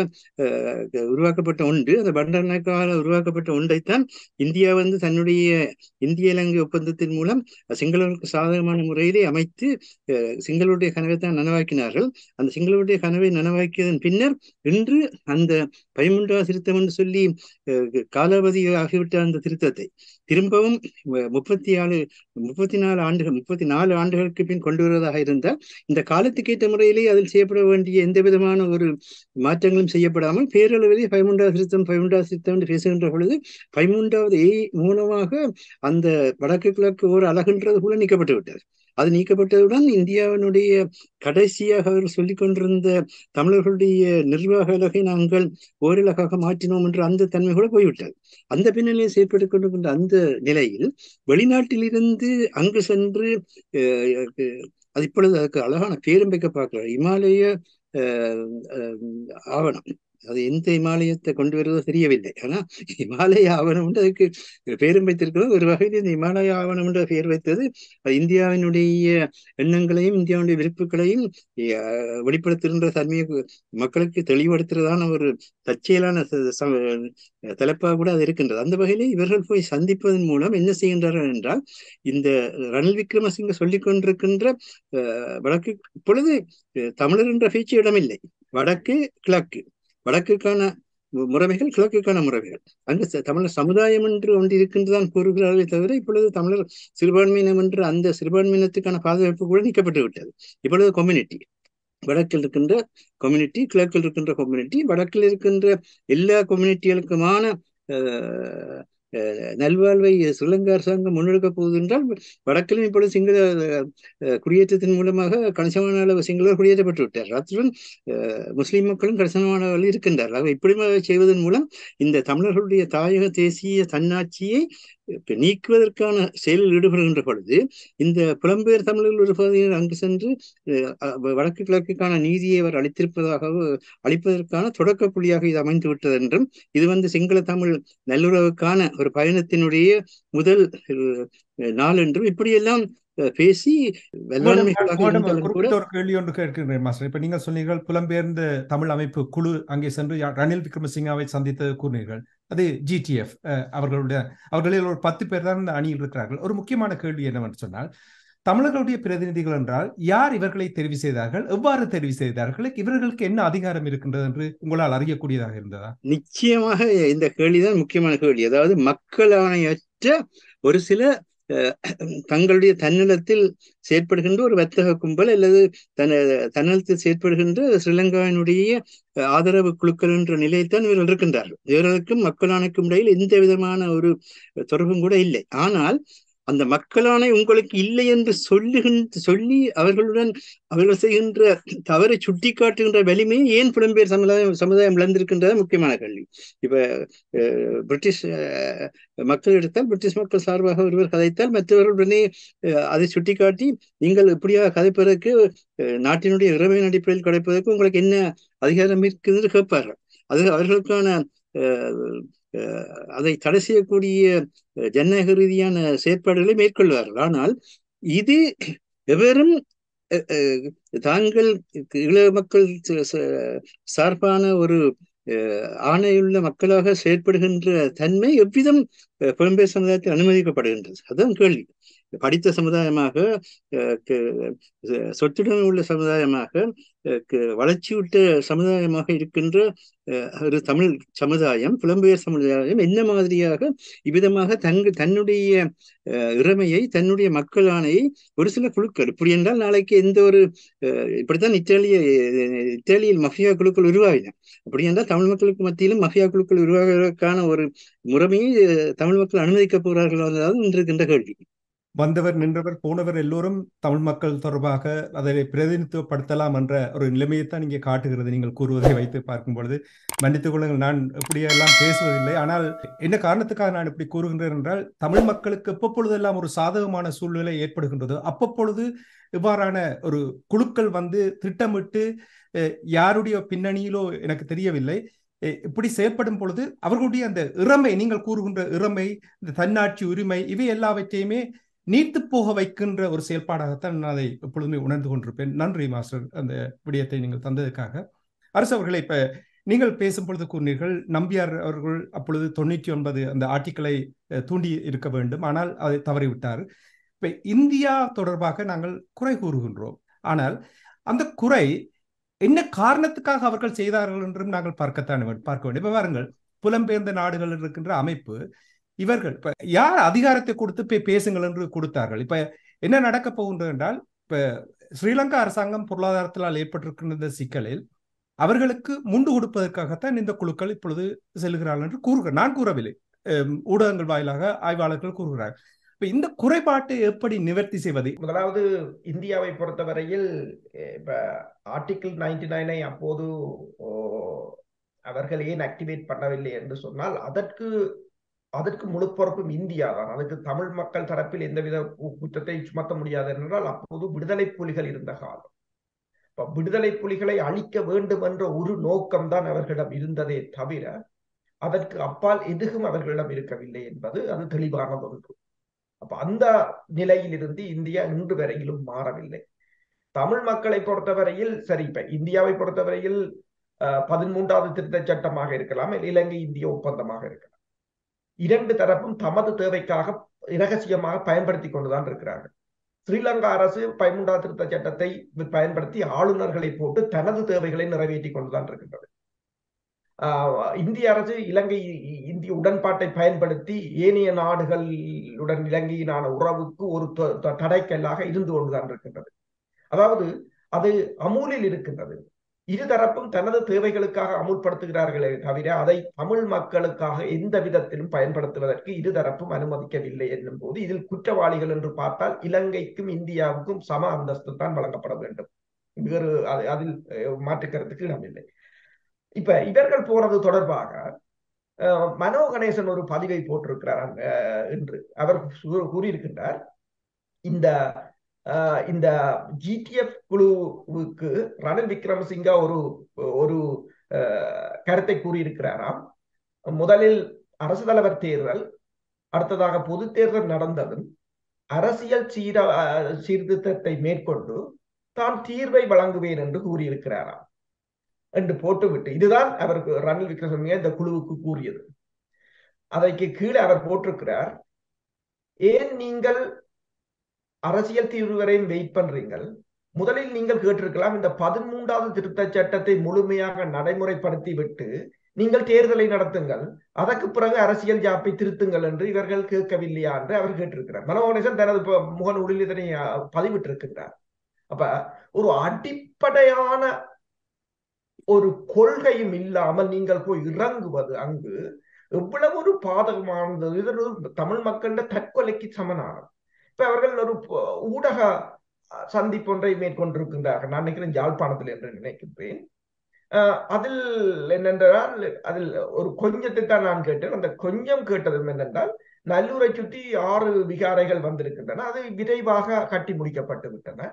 உருவாக்கப்பட்ட ஒன்று. அந்த பண்டாரநாயக்காவால உருவாக்கப்பட்ட ஒன்றைத்தான் இந்தியா தன்னுடைய இந்திய இலங்கை ஒப்பந்தத்தின் மூலம் சிங்களவர்களுக்கு சாதகமான முறையிலே அமைத்து சிங்களுடைய கனவை தான் நனவாக்கினார்கள். அந்த சிங்களுடைய கனவை நனவாக்கியதன் பின்னர் இன்று அந்த 13வது திருத்தம் என்று சொல்லி காலாவதி ஆகிவிட்ட அந்த திருத்தத்தை திரும்பவும் 34 ஆண்டுகளுக்கு பின் கொண்டு வருவதாக இருந்தால், இந்த காலத்துக்கு ஏற்ற முறையிலே அதில் செய்யப்பட வேண்டிய எந்த விதமான ஒரு மாற்றங்களும் செய்யப்படாமல் பேரளவிலே 13வது திருத்தம் என்று பேசுகின்ற பொழுது 13வது மூலமாக அந்த வடக்கு கிழக்கு ஒரு அழகின்றது போல நீக்கப்பட்டு விட்டது. அது நீக்கப்பட்டதுடன் இந்தியாவினுடைய கடைசியாக அவர் சொல்லிக் கொண்டிருந்த தமிழர்களுடைய நிர்வாக அலகை நாங்கள் ஓரிலகாக மாற்றினோம் என்ற அந்த தன்மை கூட போய்விட்டது. அந்த பின்னணியை செயற்பட்டுக் கொண்டிருக்கின்ற அந்த நிலையில் வெளிநாட்டிலிருந்து அங்கு சென்று அது இப்பொழுது அதுக்கு அழகான பேரும் வைக்க பார்க்கிறார். இமாலய ஆவணம், அது எந்த இமாலயத்தை கொண்டு வருவதோ தெரியவில்லை, ஆனா இமாலய ஆவணம் என்று அதுக்கு பேரும் வைத்திருக்கிறது. ஒரு வகையில் இந்த இமாலய ஆவணம் என்ற பெயர் வைத்தது இந்தியாவினுடைய எண்ணங்களையும் இந்தியாவுடைய விருப்புகளையும் வெளிப்படுத்துகின்ற தன்மையை மக்களுக்கு தெளிவுபடுத்துறதான ஒரு தற்செயலான தலைப்பாக கூட அது இருக்கின்றது. அந்த வகையிலே இவர்கள் போய் சந்திப்பதன் மூலம் என்ன செய்கின்றார்கள் என்றால், இந்த ரணில் விக்ரமசிங்க சொல்லிக் கொண்டிருக்கின்ற வடக்கு இப்பொழுது தமிழர் என்ற பேச்சு இடமில்லை. வடக்கு கிழக்கு, வடக்குக்கான முறைமைகள், கிழக்குக்கான முறைமைகள், அங்கு தமிழர் சமுதாயம் என்று ஒன்று இருக்கின்றதான் கூறுகிறார்களே தவிர, இப்பொழுது தமிழர் சிறுபான்மையினம் என்று அந்த சிறுபான்மையினத்துக்கான பாதுகாப்பு கூட நீக்கப்பட்டு விட்டது. இப்பொழுது கம்யூனிட்டி, வடக்கில் இருக்கின்ற கம்யூனிட்டி, கிழக்கில் இருக்கின்ற கம்யூனிட்டி, வடக்கில் இருக்கின்ற எல்லா கம்யூனிட்டிகளுக்குமான நல்வாழ்வை ஸ்ரீலங்கா அரசாங்கம் முன்னெடுக்க போகுது என்றால், வடக்கிலும் இப்பொழுது சிங்கள குடியேற்றத்தின் மூலமாக கணிசமான அளவு சிங்களர் குடியேற்றப்பட்டு விட்டார். அத்துடன் முஸ்லீம் மக்களும் கணிசமான அளவில் இருக்கின்றார்கள். ஆக இப்படி செய்வதன் மூலம் இந்த தமிழர்களுடைய தாயக தேசிய தன்னாட்சியை நீக்குவதற்கான செயலில் ஈடுபடுகின்ற பொழுது, இந்த புலம்பெயர் தமிழர்கள் ஒரு பகுதியில் அங்கு சென்று வடக்கு கிழக்குக்கான நீதியை அவர் அளிப்பதற்கான தொடக்க புள்ளியாக இது அமைந்து விட்டது என்றும், இது சிங்கள தமிழ் நல்லுறவுக்கான ஒரு பயணத்தினுடைய முதல் நாள் என்றும் இப்படியெல்லாம் பேசி கேள்வி ஒன்று கேட்கின்றேன் மாஸ்டர். இப்ப நீங்க சொன்னீர்கள் புலம்பெயர்ந்த தமிழ் அமைப்பு குழு அங்கே சென்று ரணில் விக்ரமசிங்காவை சந்தித்து கூறினீர்கள். அது GTF அவர்களுடைய, அவர்களில் ஒரு 10 பேர் தான் அணியில் இருக்கிறார்கள். ஒரு முக்கியமான கேள்வி என்னவென்று சொன்னால், தமிழர்களுடைய பிரதிநிதிகள் என்றால் யார் இவர்களை தெரிவு செய்தார்கள், எவ்வாறு தெரிவு செய்தார்கள், இவர்களுக்கு என்ன அதிகாரம் இருக்கின்றது என்று உங்களால் அறியக்கூடியதாக இருந்ததா? நிச்சயமாக இந்த கேள்விதான் முக்கியமான கேள்வி. அதாவது மக்களாணையற்ற ஒரு சில தங்களுடைய தன்னலத்தில் செயற்படுகின்ற ஒரு வர்த்தக கும்பல் அல்லது தன்னலத்தில் செயற்படுகின்ற ஸ்ரீலங்காவினுடைய ஆதரவு குழுக்கள் என்ற நிலையில்தான் இவர்கள் இருக்கின்றார்கள். இவர்களுக்கும் மக்களாணைக்கும் இடையில் எந்த விதமான ஒரு தொடர்பும் கூட இல்லை. ஆனால் அந்த மக்களானை உங்களுக்கு இல்லை என்று சொல்லி அவர்களுடன் அவர்கள் செய்கின்ற தவறை சுட்டி காட்டுகின்ற வலிமையை ஏன் புலம்பெயர் சமுதாயம் விளந்திருக்கின்றது முக்கியமான கேள்வி. இப்ப பிரிட்டிஷ் மக்கள் எடுத்தால் பிரிட்டிஷ் மக்கள் சார்பாக ஒருவர் கதைத்தால் மற்றவர்களுடனே அதை சுட்டி காட்டி நீங்கள் இப்படியாக கதைப்பதற்கு நாட்டினுடைய இறைமையின் அடிப்படையில் கிடைப்பதற்கு உங்களுக்கு என்ன அதிகாரம் இருக்குதுன்னு கேட்பார்கள். அது அவர்களுக்கான அதை தடை செய்யக்கூடிய ஜனநாயக ரீதியான செயற்பாடுகளை மேற்கொள்வார்கள். ஆனால் இது வெவ்வேறும் தாங்கள் ஈழ மக்கள் சார்பான ஒரு ஆணையுள்ள மக்களாக செயற்படுகின்ற தன்மை எவ்விதம் புலம்பெயர் சமுதாயத்தில் அனுமதிக்கப்படுகின்றது அதுதான் கேள்வி. படித்த சமுதாயமாக, சொத்துடன் உள்ள சமுதாயமாக, வளர்ச்சியுட்ட சமுதாயமாக இருக்கின்ற ஒரு தமிழ் சமுதாயம், புலம்பெயர் சமுதாயம் என்ன மாதிரியாக இவ்விதமாக தன்னுடைய இறைமையை, தன்னுடைய மக்களாணையை ஒரு சில குழுக்கள், இப்படி என்றால் நாளைக்கு எந்த ஒரு இப்படித்தான் இத்தாலியில் மஃபியா குழுக்கள் உருவாகின. அப்படி என்றால் தமிழ் மக்களுக்கு மத்தியிலும் மஃபியா குழுக்கள் உருவாகிறதுக்கான ஒரு முறைமையை தமிழ் மக்கள் அனுமதிக்க போகிறார்கள் என்றால் இன்றிருக்கின்ற கேள்வி. வந்தவர் நின்றவர் போனவர் எல்லோரும் தமிழ் மக்கள் தொடர்பாக அதை பிரதிநிதித்துவப்படுத்தலாம் என்ற ஒரு நிலைமையைத்தான் இங்கே காட்டுகிறது நீங்கள் கூறுவதை வைத்து பார்க்கும் பொழுது. மன்னித்துக் கொள்ளுங்கள், நான் இப்படியெல்லாம் பேசுவதில்லை. ஆனால் என்ன காரணத்துக்காக நான் இப்படி கூறுகின்றேன் என்றால், தமிழ் மக்களுக்கு எப்பொழுதெல்லாம் ஒரு சாதகமான சூழ்நிலை ஏற்படுகின்றதோ அப்பப்பொழுது இவ்வாறான ஒரு குழுக்கள் வந்து திட்டமிட்டு யாருடைய பின்னணியிலோ எனக்கு தெரியவில்லை இப்படி செயற்படும் பொழுது அவர்களுடைய அந்த இறமை, நீங்கள் கூறுகின்ற இறமை, இந்த தன்னாட்சி உரிமை, இவை எல்லாவற்றையுமே நீத்து போக வைக்கின்ற ஒரு செயல்பாடாகத்தான் நான் அதை எப்பொழுதுமே உணர்ந்து கொண்டிருப்பேன். நன்றி மாஸ்டர், அந்த விடயத்தை நீங்கள் தந்ததுக்காக. அரசு அவர்களை, இப்ப நீங்கள் பேசும் பொழுது கூறினீர்கள் நம்பியார் அவர்கள் அப்பொழுது 99 அந்த ஆர்டிக்கலை தூண்டி இருக்க வேண்டும், ஆனால் அதை தவறிவிட்டார். இப்ப இந்தியா தொடர்பாக நாங்கள் குறை கூறுகின்றோம், ஆனால் அந்த குறை என்ன காரணத்துக்காக அவர்கள் செய்தார்கள் என்றும் நாங்கள் பார்க்க வேண்டும். இப்ப பாருங்கள், புலம்பெயர்ந்த நாடுகள் இருக்கின்ற அமைப்பு, இவர்கள் இப்ப யார் அதிகாரத்தை கொடுத்து போய் பேசுங்கள் என்று கொடுத்தார்கள்? இப்ப என்ன நடக்க போகின்றது என்றால், இப்ப ஸ்ரீலங்கா அரசாங்கம் பொருளாதாரத்தினால் ஏற்பட்டிருக்கின்ற சிக்கலில் அவர்களுக்கு முண்டு கொடுப்பதற்காகத்தான் இந்த குழுக்கள் இப்பொழுது செல்கிறார்கள் என்று நான் கூறவில்லை, ஊடகங்கள் வாயிலாக ஆய்வாளர்கள் கூறுகிறார்கள். இப்ப இந்த குறைபாட்டை எப்படி நிவர்த்தி செய்வது? முதலாவது இந்தியாவை பொறுத்தவரையில் இப்ப ஆர்டிகிள் 99 அப்போது அவர்கள் ஏன் ஆக்டிவேட் பண்ணவில்லை என்று சொன்னால், அதற்கு முழு பொறுப்பும் இந்தியா தான். அதுக்கு தமிழ் மக்கள் தரப்பில் எந்தவித குற்றத்தை சுமத்த முடியாது என்றால், அப்போது விடுதலை புலிகள் இருந்த காலம். இப்ப விடுதலை புலிகளை அழிக்க வேண்டும் என்ற ஒரு நோக்கம்தான் அவர்களிடம் இருந்ததே தவிர அதற்கு அப்பால் எதுவும் அவர்களிடம் இருக்கவில்லை என்பது அது தெளிவான ஒன்று. அப்ப அந்த நிலையிலிருந்து இந்தியா இன்று வரையிலும் மாறவில்லை. தமிழ் மக்களை பொறுத்தவரையில் சரி, இப்ப இந்தியாவை பொறுத்தவரையில் 13வது திருத்த சட்டமாக இருக்கலாம், இலங்கை இந்திய ஒப்பந்தமாக இருக்கலாம், இரண்டு தரப்பும் தமது தேவைக்காக இரகசியமாக பயன்படுத்தி கொண்டுதான் இருக்கிறார்கள். ஸ்ரீலங்கா அரசு 13வது திருத்த சட்டத்தை பயன்படுத்தி ஆளுநர்களை போட்டு தனது தேவைகளை நிறைவேற்றி கொண்டுதான் இருக்கின்றது. இந்திய அரசு இலங்கை இந்திய உடன்பாட்டை பயன்படுத்தி ஏனைய நாடுகளுடன் இலங்கையினான உறவுக்கு ஒரு தடைக்கல்லாக இருந்து கொண்டுதான் இருக்கின்றது. அதாவது அது அமுலில் இருக்கின்றது. இருதரப்பும் தனது தேவைகளுக்காக அமுல்படுத்துகிறார்களே தவிர அதை தமிழ் மக்களுக்காக எந்த விதத்திலும் பயன்படுத்துவதற்கு இருதரப்பும் அனுமதிக்கவில்லை என்னும் போது, இதில் குற்றவாளிகள் என்று பார்த்தால் இலங்கைக்கும் இந்தியாவுக்கும் சம அந்தஸ்து தான் வழங்கப்பட வேண்டும். வேறு அதில் மாற்றுக்கிறதுக்கு இடமில்லை. இப்ப இவர்கள் போனது தொடர்பாக மனோ கணேசன் ஒரு பதிவை போட்டிருக்கிறார் என்று அவர் கூறியிருக்கின்றார். இந்த ஜிடிஎஃப் குழுவுக்கு ரணில் விக்ரமசிங்கா ஒரு கருத்தை கூறியிருக்கிறாராம். முதலில் அரசு தலைவர் தேர்தல், அடுத்ததாக பொது தேர்தல் நடந்ததும் அரசியல் சீர்திருத்தத்தை மேற்கொண்டு தான் தீர்வை வழங்குவேன் என்று கூறியிருக்கிறாராம் என்று போட்டுவிட்டு, இதுதான் அவருக்கு ரணில் விக்ரமசிங்கா இந்த குழுவுக்கு கூறியது. அதற்கு கீழே அவர் போட்டிருக்கிறார், ஏன் நீங்கள் அரசியல் தீர்வு வரையும் வெயிட் பண்றீங்கள். முதலில் நீங்கள் கேட்டிருக்கலாம், இந்த 13வது திருத்தச் சட்டத்தை முழுமையாக நடைமுறைப்படுத்தி விட்டு நீங்கள் தேர்தலை நடத்துங்கள், அதற்கு பிறகு அரசியல் ஜாப்பை திருத்துங்கள் என்று இவர்கள் கேட்கவில்லையா என்று அவர் கேட்டிருக்கிறார். மனோகணேசன் தனது முகநூலில் இதனை பதிவிட்டிருக்கின்றார். அப்ப ஒரு அடிப்படையான ஒரு கொள்கையும் இல்லாமல் நீங்கள் போய் இறங்குவது அங்கு எவ்வளவு ஒரு பாதகமானது. இது தமிழ் மக்கள தற்கொலைக்கு சமனானது. இப்ப அவர்கள் ஒரு ஊடக சந்திப்பொன்றை மேற்கொண்டிருக்கின்றார்கள், நான் நினைக்கிறேன் யாழ்ப்பாணத்தில் என்று நினைக்கின்றேன். அதில் என்னென்றால், அதில் ஒரு கொஞ்சத்தை தான் நான் கேட்டேன். அந்த கொஞ்சம் கேட்டதும் என்னென்றால், நல்லூரை சுற்றி 6 விகாரைகள் வந்திருக்கின்றன, அது விரைவாக கட்டி முடிக்கப்பட்டு விட்டன.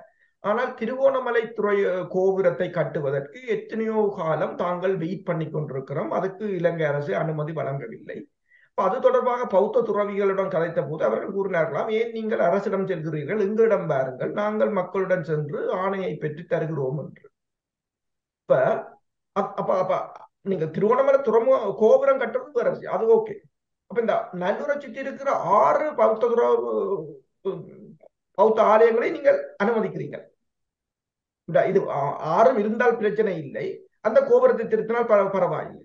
ஆனால் திருவோணமலை துறை கோபுரத்தை கட்டுவதற்கு எத்தனையோ காலம் தாங்கள் வெயிட் பண்ணி கொண்டிருக்கிறோம், அதுக்கு இலங்கை அரசு அனுமதி வழங்கவில்லை. அது தொடர்பாக பௌத்த துறவிகளுடன் கதைத்த போது அவர்கள் கூறினார்களாம், ஏன் நீங்கள் அரசிடம் செல்கிறீர்கள், எங்களிடம் பாருங்கள், நாங்கள் மக்களுடன் சென்று ஆணையை பெற்று தருகிறோம் என்று. அப்ப நீங்க திருவோணமலை துறைமுக கோபுரம் கட்டுறது வேற, அது ஓகே. அப்ப இந்த நல்லூரை சுற்றி இருக்கிற 6 பௌத்த ஆலயங்களை நீங்கள் அனுமதிக்கிறீர்கள். இது 6 இருந்தால் பிரச்சனை இல்லை, அந்த கோபுரத்தை திருத்தினால் பரவாயில்லை.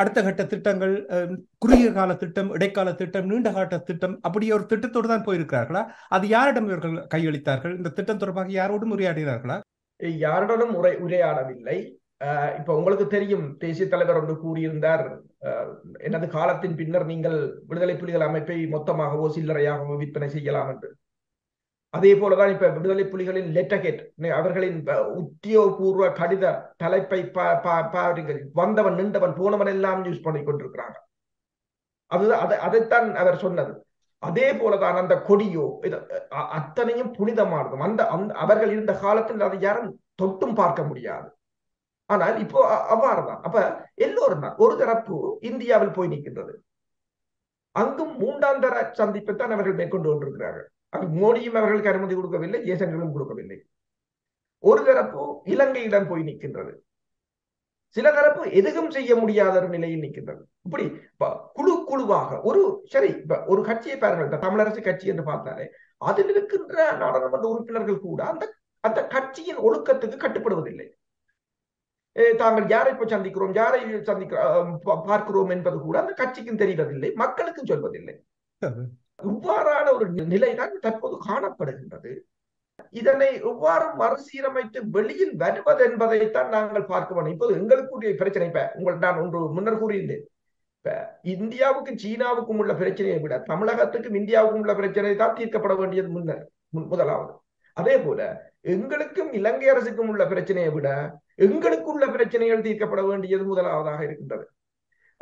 அடுத்த கட்ட திட்டங்கள், குறுகிய கால திட்டம், இடைக்கால திட்டம், நீண்ட கால திட்டம், அப்படியே ஒரு திட்டத்தோடு தான் போயிருக்கிறார்களா? அது யாரிடம் இவர்கள் கையளித்தார்கள்? இந்த திட்டம் தொடர்பாக யாரோடும் உரையாடினார்களா? யாருடனும் உரையாடவில்லை. இப்ப உங்களுக்கு தெரியும், தேசிய தலைவர் ஒன்று கூறியிருந்தார், எனது காலத்தின் பின்னர் நீங்கள் விடுதலை புலிகள் அமைப்பை மொத்தமாகவோ சில்லறையாகவோ விற்பனை செய்யலாம் என்று. அதே போலதான் இப்ப விடுதலை புலிகளின் லெட்டர்ஹெட், அவர்களின் உத்தியோகபூர்வ கடித தலைப்பை வந்தவன் நின்றவன் போனவன் எல்லாம் யூஸ் பண்ணி கொண்டிருக்கிறாங்க. அதுதான், அதைத்தான் அவர் சொன்னது. அதே போலதான் அந்த கொடியோ அத்தனையும் புனிதமானதும். அவர்கள் இருந்த காலத்தில் அதை யாரும் தொட்டும் பார்க்க முடியாது. ஆனால் இப்போ அவ்வாறுதான். அப்ப எல்லோரும் தான். ஒரு தரப்பு இந்தியாவில் போய் நிற்கின்றது, அங்கும் 3ம் தர சந்திப்பை தான் அவர்கள் மேற்கொண்டு கொண்டிருக்கிறார்கள். அங்கு மோடியும் அவர்களுக்கு அனுமதி கொடுக்கவில்லை, ஜெய்சங்கரும் கொடுக்கவில்லை. ஒரு தரப்பு இலங்கையிடம் போய் நிற்கின்றது, சில தரப்பு எதுவும் செய்ய முடியாத ஒரு நிலையில் நிற்கின்றது. இப்படி குழு குழுவாக ஒரு சரி, ஒரு கட்சியை பாருங்கள், தமிழரசு கட்சி என்று பார்த்தாலே அதில் இருக்கின்ற நாடாளுமன்ற உறுப்பினர்கள் கூட அந்த கட்சியின் ஒழுக்கத்துக்கு கட்டுப்படுவதில்லை. தாங்கள் யாரை இப்போ சந்திக்கிறோம், யாரை பார்க்கிறோம் என்பது கூட அந்த கட்சிக்கும் தெரிவதில்லை, மக்களுக்கும் சொல்வதில்லை. இவ்வாறான ஒரு நிலைதான் தற்போது காணப்படுகின்றது. இதனை எவ்வாறு மறுசீரமைத்து வெளியில் வருவது என்பதைத்தான் நாங்கள் பார்க்க வேண்டும். இப்போது எங்களுக்குரிய பிரச்சனை, இப்ப உங்களுக்கு நான் ஒன்று முன்னர் கூறியிருந்தேன், இப்ப இந்தியாவுக்கும் சீனாவுக்கும் உள்ள பிரச்சனையை விட தமிழகத்துக்கும் இந்தியாவுக்கும் உள்ள பிரச்சனை தான் தீர்க்கப்பட வேண்டியது முன்னர் முதலாவது. அதே போல எங்களுக்கும் இலங்கை அரசுக்கும் உள்ள பிரச்சனையை விட எங்களுக்குள்ள பிரச்சனைகள் தீர்க்கப்பட வேண்டியது முதலாவதாக இருக்கின்றது.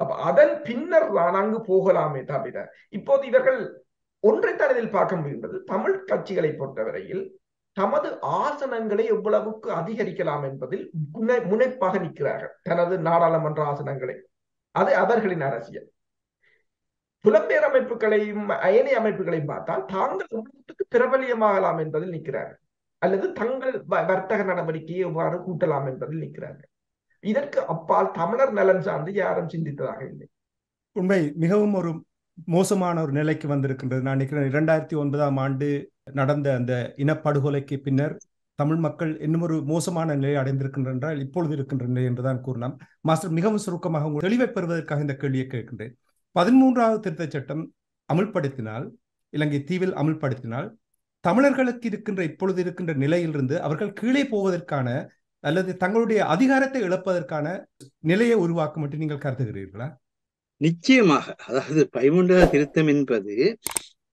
அப்ப அதன் பின்னர் தான் அங்கு போகலாமே தவிர, இப்போது இவர்கள் ஒன்றைத்தான் இதில் பார்க்க முடிகின்றது, தமிழ் கட்சிகளை பொறுத்தவரையில் தமது ஆசனங்களை எவ்வளவுக்கு அதிகரிக்கலாம் என்பதில் முனைப்பாக நிற்கிறார்கள், தனது நாடாளுமன்ற ஆசனங்களை. அது அவர்களின் அரசியல். புலம்பெயர் அமைப்புகளையும் அயனை அமைப்புகளையும் பார்த்தால் தாங்கள் உள்ளத்துக்கு பிரபலியமாகலாம் என்பதில் நிற்கிறார்கள், அல்லது தங்கள் வர்த்தக நடவடிக்கையை எவ்வாறு கூட்டலாம் என்பதில் நிற்கிறார்கள். இதற்கு அப்பால் தமிழர் நலன் சார்ந்து யாரும் சிந்தித்ததாக இல்லை. உண்மை மிகவும் ஒரு மோசமான ஒரு நிலைக்கு வந்திருக்கின்றது. நான் நினைக்கிறேன் 2009ஆம் ஆண்டு நடந்த அந்த இனப்படுகொலைக்கு பின்னர் தமிழ் மக்கள் இன்னும் ஒரு மோசமான நிலையை அடைந்திருக்கின்ற என்றால் இப்பொழுது இருக்கின்ற நிலை என்றுதான் கூறலாம். மாஸ்டர், மிகவும் சுருக்கமாக உங்கள் தெளிவை பெறுவதற்காக இந்த கேள்வியை கேட்கின்றேன். 13வது திருத்தச் சட்டம் அமுல்படுத்தினால், இலங்கை தீவில் அமுல்படுத்தினால், தமிழர்களுக்கு இருக்கின்ற இப்பொழுது இருக்கின்ற நிலையிலிருந்து அவர்கள் கீழே போவதற்கான அல்லது தங்களுடைய அதிகாரத்தை இழப்பதற்கான நிலையை உருவாக்கும் என்று நீங்கள் கருதுகிறீர்களா? நிச்சயமாக. அதாவது 13வது திருத்தம் என்பது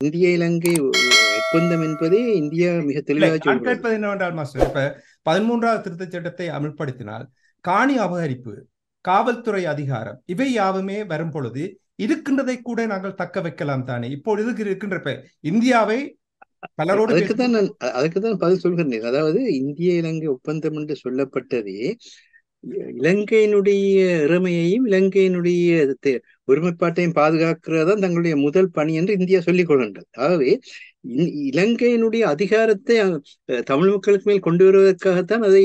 இந்திய இலங்கை ஒப்பந்தம் என்பதே இந்தியா மிக தெளிவாக சொல்கிறது. என்னவென்றால் மாஸ்டர், இப்ப 13வது திருத்தச் சட்டத்தை அமல்படுத்தினால் காணி அபகரிப்பு, காவல்துறை அதிகாரம் இவை யாவுமே வரும் பொழுது இருக்கின்றதை கூட நாங்கள் தக்க வைக்கலாம் தானே. இப்போ இருக்கின்ற இந்தியாவை பலரோடு அதுக்குதான் பதில் சொல்கிறேன். அதாவது இந்திய இலங்கை ஒப்பந்தம் என்று சொல்லப்பட்டதே இலங்கையினுடைய இறமையையும் இலங்கையினுடைய ஒருமைப்பாட்டையும் பாதுகாக்கிறதான் தங்களுடைய முதல் பணி என்று இந்தியா சொல்லிக் கொள்கின்றது. ஆகவே இலங்கையினுடைய அதிகாரத்தை தமிழ் மக்களுக்கு மேல் கொண்டு வருவதற்காகத்தான் அதை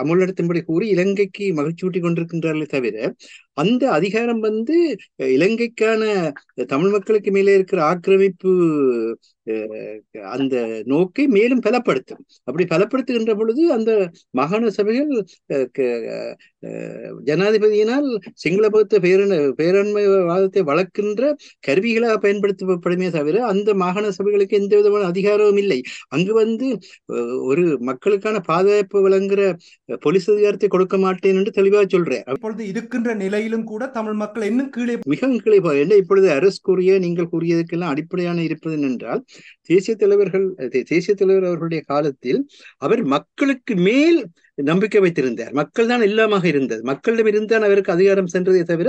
அமுல்படுத்தும்படி கூறி இலங்கைக்கு மகிழ்ச்சியூட்டி கொண்டிருக்கின்றார்களே தவிர அந்த அதிகாரம் இலங்கைக்கான தமிழ் மக்களுக்கு மேலே இருக்கிற ஆக்கிரமிப்பு அந்த நோக்கை மேலும் பலப்படுத்தும். அப்படி பலப்படுத்துகின்ற பொழுது அந்த மாகாண சபைகள் ஜனாதிபதியினால் சிங்கள பௌத்த பேராண்மைவாதத்தை வளர்க்கின்ற கருவிகளாக பயன்படுத்தப்படுமே தவிர அந்த மாகாண சபைகளுக்கு எந்த விதமான அதிகாரமும் இல்லை. அங்கு ஒரு மக்களுக்கான பாதுகாப்பு வழங்குற போலீஸ் அதிகாரத்தை கொடுக்க மாட்டேன் என்று தெளிவாக சொல்றேன். அப்பொழுது இருக்கின்ற நிலையிலும் கூட தமிழ் மக்கள் இன்னும் கீழே மிகவும் கீழே இப்பொழுது அரசு கூறிய நீங்கள் கூறியதுக்கெல்லாம் அடிப்படையான இருப்பது என்றால் தேசிய தலைவர் அவர்களுடைய காலத்தில் அவர் மக்களுக்கு மேல் நம்பிக்கை வைத்திருந்தார். மக்கள் தான் எல்லாமாக இருந்தது. மக்களிடம் இருந்தால் அவருக்கு அதிகாரம் சென்றதை தவிர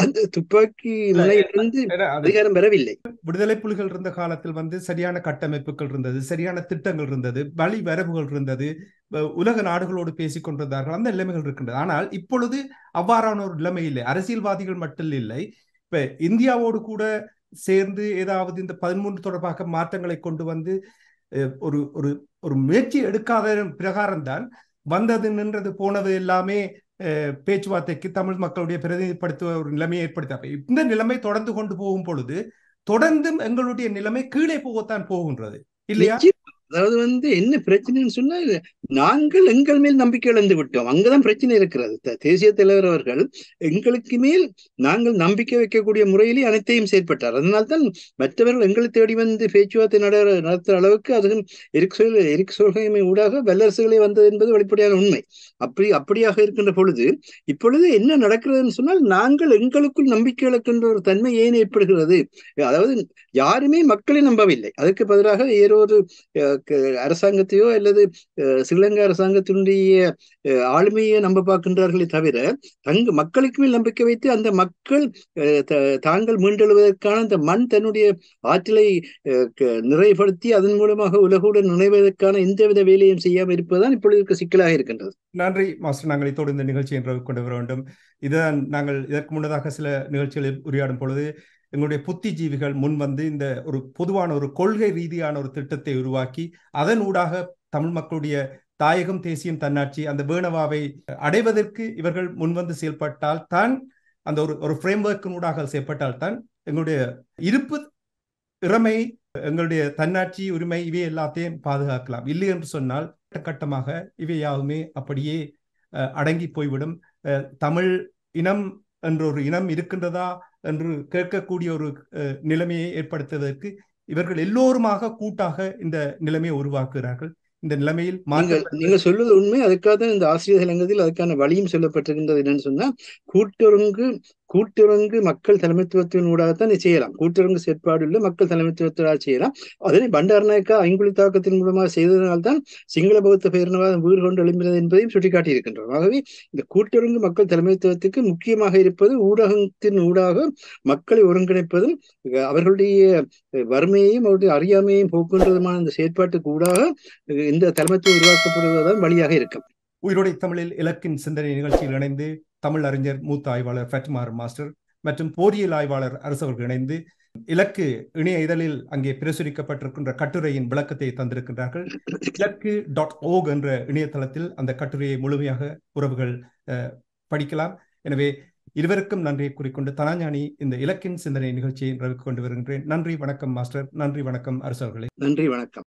அந்த துப்பாக்கி முனையிலிருந்து அதிகாரம் பெறவில்லை. விடுதலை புலிகள் இருந்த காலத்தில் சரியான கட்டமைப்புகள் இருந்தது, சரியான திட்டங்கள் இருந்தது, வழி வரவுகள் இருந்தது, உலக நாடுகளோடு பேசிக் கொண்டிருந்தார்கள். அந்த நிலைமைகள் இருக்கின்றது. ஆனால் இப்பொழுது அவ்வாறான ஒரு நிலைமை இல்லை. அரசியல்வாதிகள் மட்டும் இல்லை, இப்ப இந்தியாவோடு கூட சேர்ந்து ஏதாவது இந்த 13 தொடர்பாக மாற்றங்களை கொண்டு ஒரு ஒரு ஒரு முயற்சி எடுக்காத பிரகாரம்தான் வந்தது நின்றது போனது எல்லாமே பேச்சுவார்த்தைக்கு தமிழ் மக்களுடைய பிரதிநிதிப்படுத்த ஒரு நிலைமையை ஏற்படுத்த. இந்த நிலைமை தொடர்ந்து கொண்டு போகும் பொழுது தொடர்ந்தும் எங்களுடைய நிலைமை கீழே போகத்தான் போகின்றது இல்லையா? அதாவது என்ன பிரச்சனைன்னு சொன்னா நாங்கள் எங்கள் மேல் நம்பிக்கை இழந்து விட்டோம். அங்கதான் பிரச்சனை இருக்கிறது. தேசிய தலைவர் அவர்கள் எங்களுக்கு மேல் நாங்கள் நம்பிக்கை வைக்கக்கூடிய முறையிலே அனைத்தையும் செயற்பட்டார். அதனால்தான் மற்றவர்கள் எங்களை தேடி பேச்சுவார்த்தை நடத்துற அளவுக்கு அதுவும் எரிக் சோல்ஹெய்மை ஊடாக வல்லரசுகளே வந்தது என்பது வெளிப்படையான உண்மை. அப்படியாக இருக்கின்ற பொழுது இப்பொழுது என்ன நடக்கிறதுன்னு சொன்னால் நாங்கள் எங்களுக்குள் நம்பிக்கை இழக்கின்ற ஒரு தன்மை ஏன் ஏற்படுகிறது? அதாவது யாருமே மக்களை நம்பவில்லை. அதற்கு பதிலாக ஏதோ ஒரு அரசாங்கத்தையோ அல்லது ஸ்ரீலங்கா அரசாங்கத்தினுடைய ஆளுமையை நம்ப பார்க்கின்றார்களே தவிர மக்களுக்கு மேல் நம்பிக்கை வைத்து அந்த மக்கள் தாங்கள் மீண்டெழுவதற்கான அந்த மண் தன்னுடைய ஆற்றலை நிறைவுபடுத்தி அதன் மூலமாக உலகுடன் நினைவதற்கான எந்தவித வேலையும் செய்யாமல் இருப்பதுதான் இப்பொழுது சிக்கலாக இருக்கின்றது. நன்றி மாஸ்டர். நாங்கள் இத்தோடு இந்த நிகழ்ச்சியை கொண்டு வர வேண்டும். இதுதான் நாங்கள் இதற்கு முன்னதாக சில நிகழ்ச்சிகளில் உரையாடும் பொழுது எங்களுடைய புத்திஜீவிகள் முன் இந்த ஒரு பொதுவான ஒரு கொள்கை ரீதியான ஒரு திட்டத்தை உருவாக்கி அதன் ஊடாக தமிழ் மக்களுடைய தாயகம் தேசியம் தன்னாட்சி அந்த வேணவாவை அடைவதற்கு இவர்கள் முன்வந்து செயல்பட்டால் தான் அந்த ஒரு ஒரு ஃப்ரேம்வொர்க்கினூடாக செயல்பட்டால் தான் எங்களுடைய இருப்பு இறமை எங்களுடைய தன்னாட்சி உரிமை இவை எல்லாத்தையும் பாதுகாக்கலாம். இல்லை என்று சொன்னால் கட்டமாக இவை யாவுமே அப்படியே அடங்கி போய்விடும். தமிழ் இனம் என்ற ஒரு இனம் இருக்கின்றதா என்று கேட்கக்கூடிய ஒரு நிலைமையை ஏற்படுத்துவதற்கு இவர்கள் எல்லோருமாக கூட்டாக இந்த நிலைமையை உருவாக்குகிறார்கள். இந்த நிலைமையில் நீங்கள் சொல்வது உண்மை. அதுக்காக இந்த ஆசிரியர் இலங்கையில் அதுக்கான வழியும் சொல்லப்பட்டிருக்கின்றது. என்னன்னு சொன்னா கூட்டுறங்கு மக்கள் தலைமைத்துவத்தின் ஊடாகத்தான் செய்யலாம். கூட்டுறங்கு செயற்பாடுள்ள மக்கள் தலைமைத்துவத்தால் செய்யலாம். அதனை பண்டாரநாயக்கா ஐங்குழி தாக்கத்தின் மூலமாக செய்ததனால்தான் சிங்கள பௌத்த பேரினவாதம் வீடு கொண்டு எழுப்பினது என்பதையும் சுட்டிக்காட்டி இருக்கின்றோம். ஆகவே இந்த கூட்டுறங்கு மக்கள் தலைமைத்துவத்துக்கு முக்கியமாக இருப்பது ஊடகத்தின் ஊடாக மக்களை ஒருங்கிணைப்பதும் அவர்களுடைய வறுமையையும் அவருடைய அறியாமையையும் போக்குகின்றதுமான இந்த செயற்பாட்டுக்கு ஊடாக இந்த தலைமைத்துவம் உருவாக்கப்படுவதுதான் வழியாக இருக்கும். உயிரோடை தமிழில் இலக்கின் சிந்தனை நிகழ்ச்சியில் இணைந்து தமிழ் அறிஞர் மூத்த ஆய்வாளர் ஃபட்மார் மாஸ்டர் மற்றும் போரியல் ஆய்வாளர் அரசவர்கள் இணைந்து இலக்கு இணைய இதழில் அங்கே பிரசுரிக்கப்பட்டிருக்கின்ற கட்டுரையின் விளக்கத்தை தந்திருக்கின்றார்கள். இலக்கு.org என்ற இணையதளத்தில் அந்த கட்டுரையை முழுமையாக உறவுகள் படிக்கலாம். எனவே இருவருக்கும் நன்றியை குறிக்கொண்டு தனாஞானி இந்த இலக்கின் சிந்தனை நிகழ்ச்சியை நிறைவு கொண்டு வருகின்றேன். நன்றி, வணக்கம் மாஸ்டர். நன்றி, வணக்கம் அரசவர்களே. நன்றி, வணக்கம்.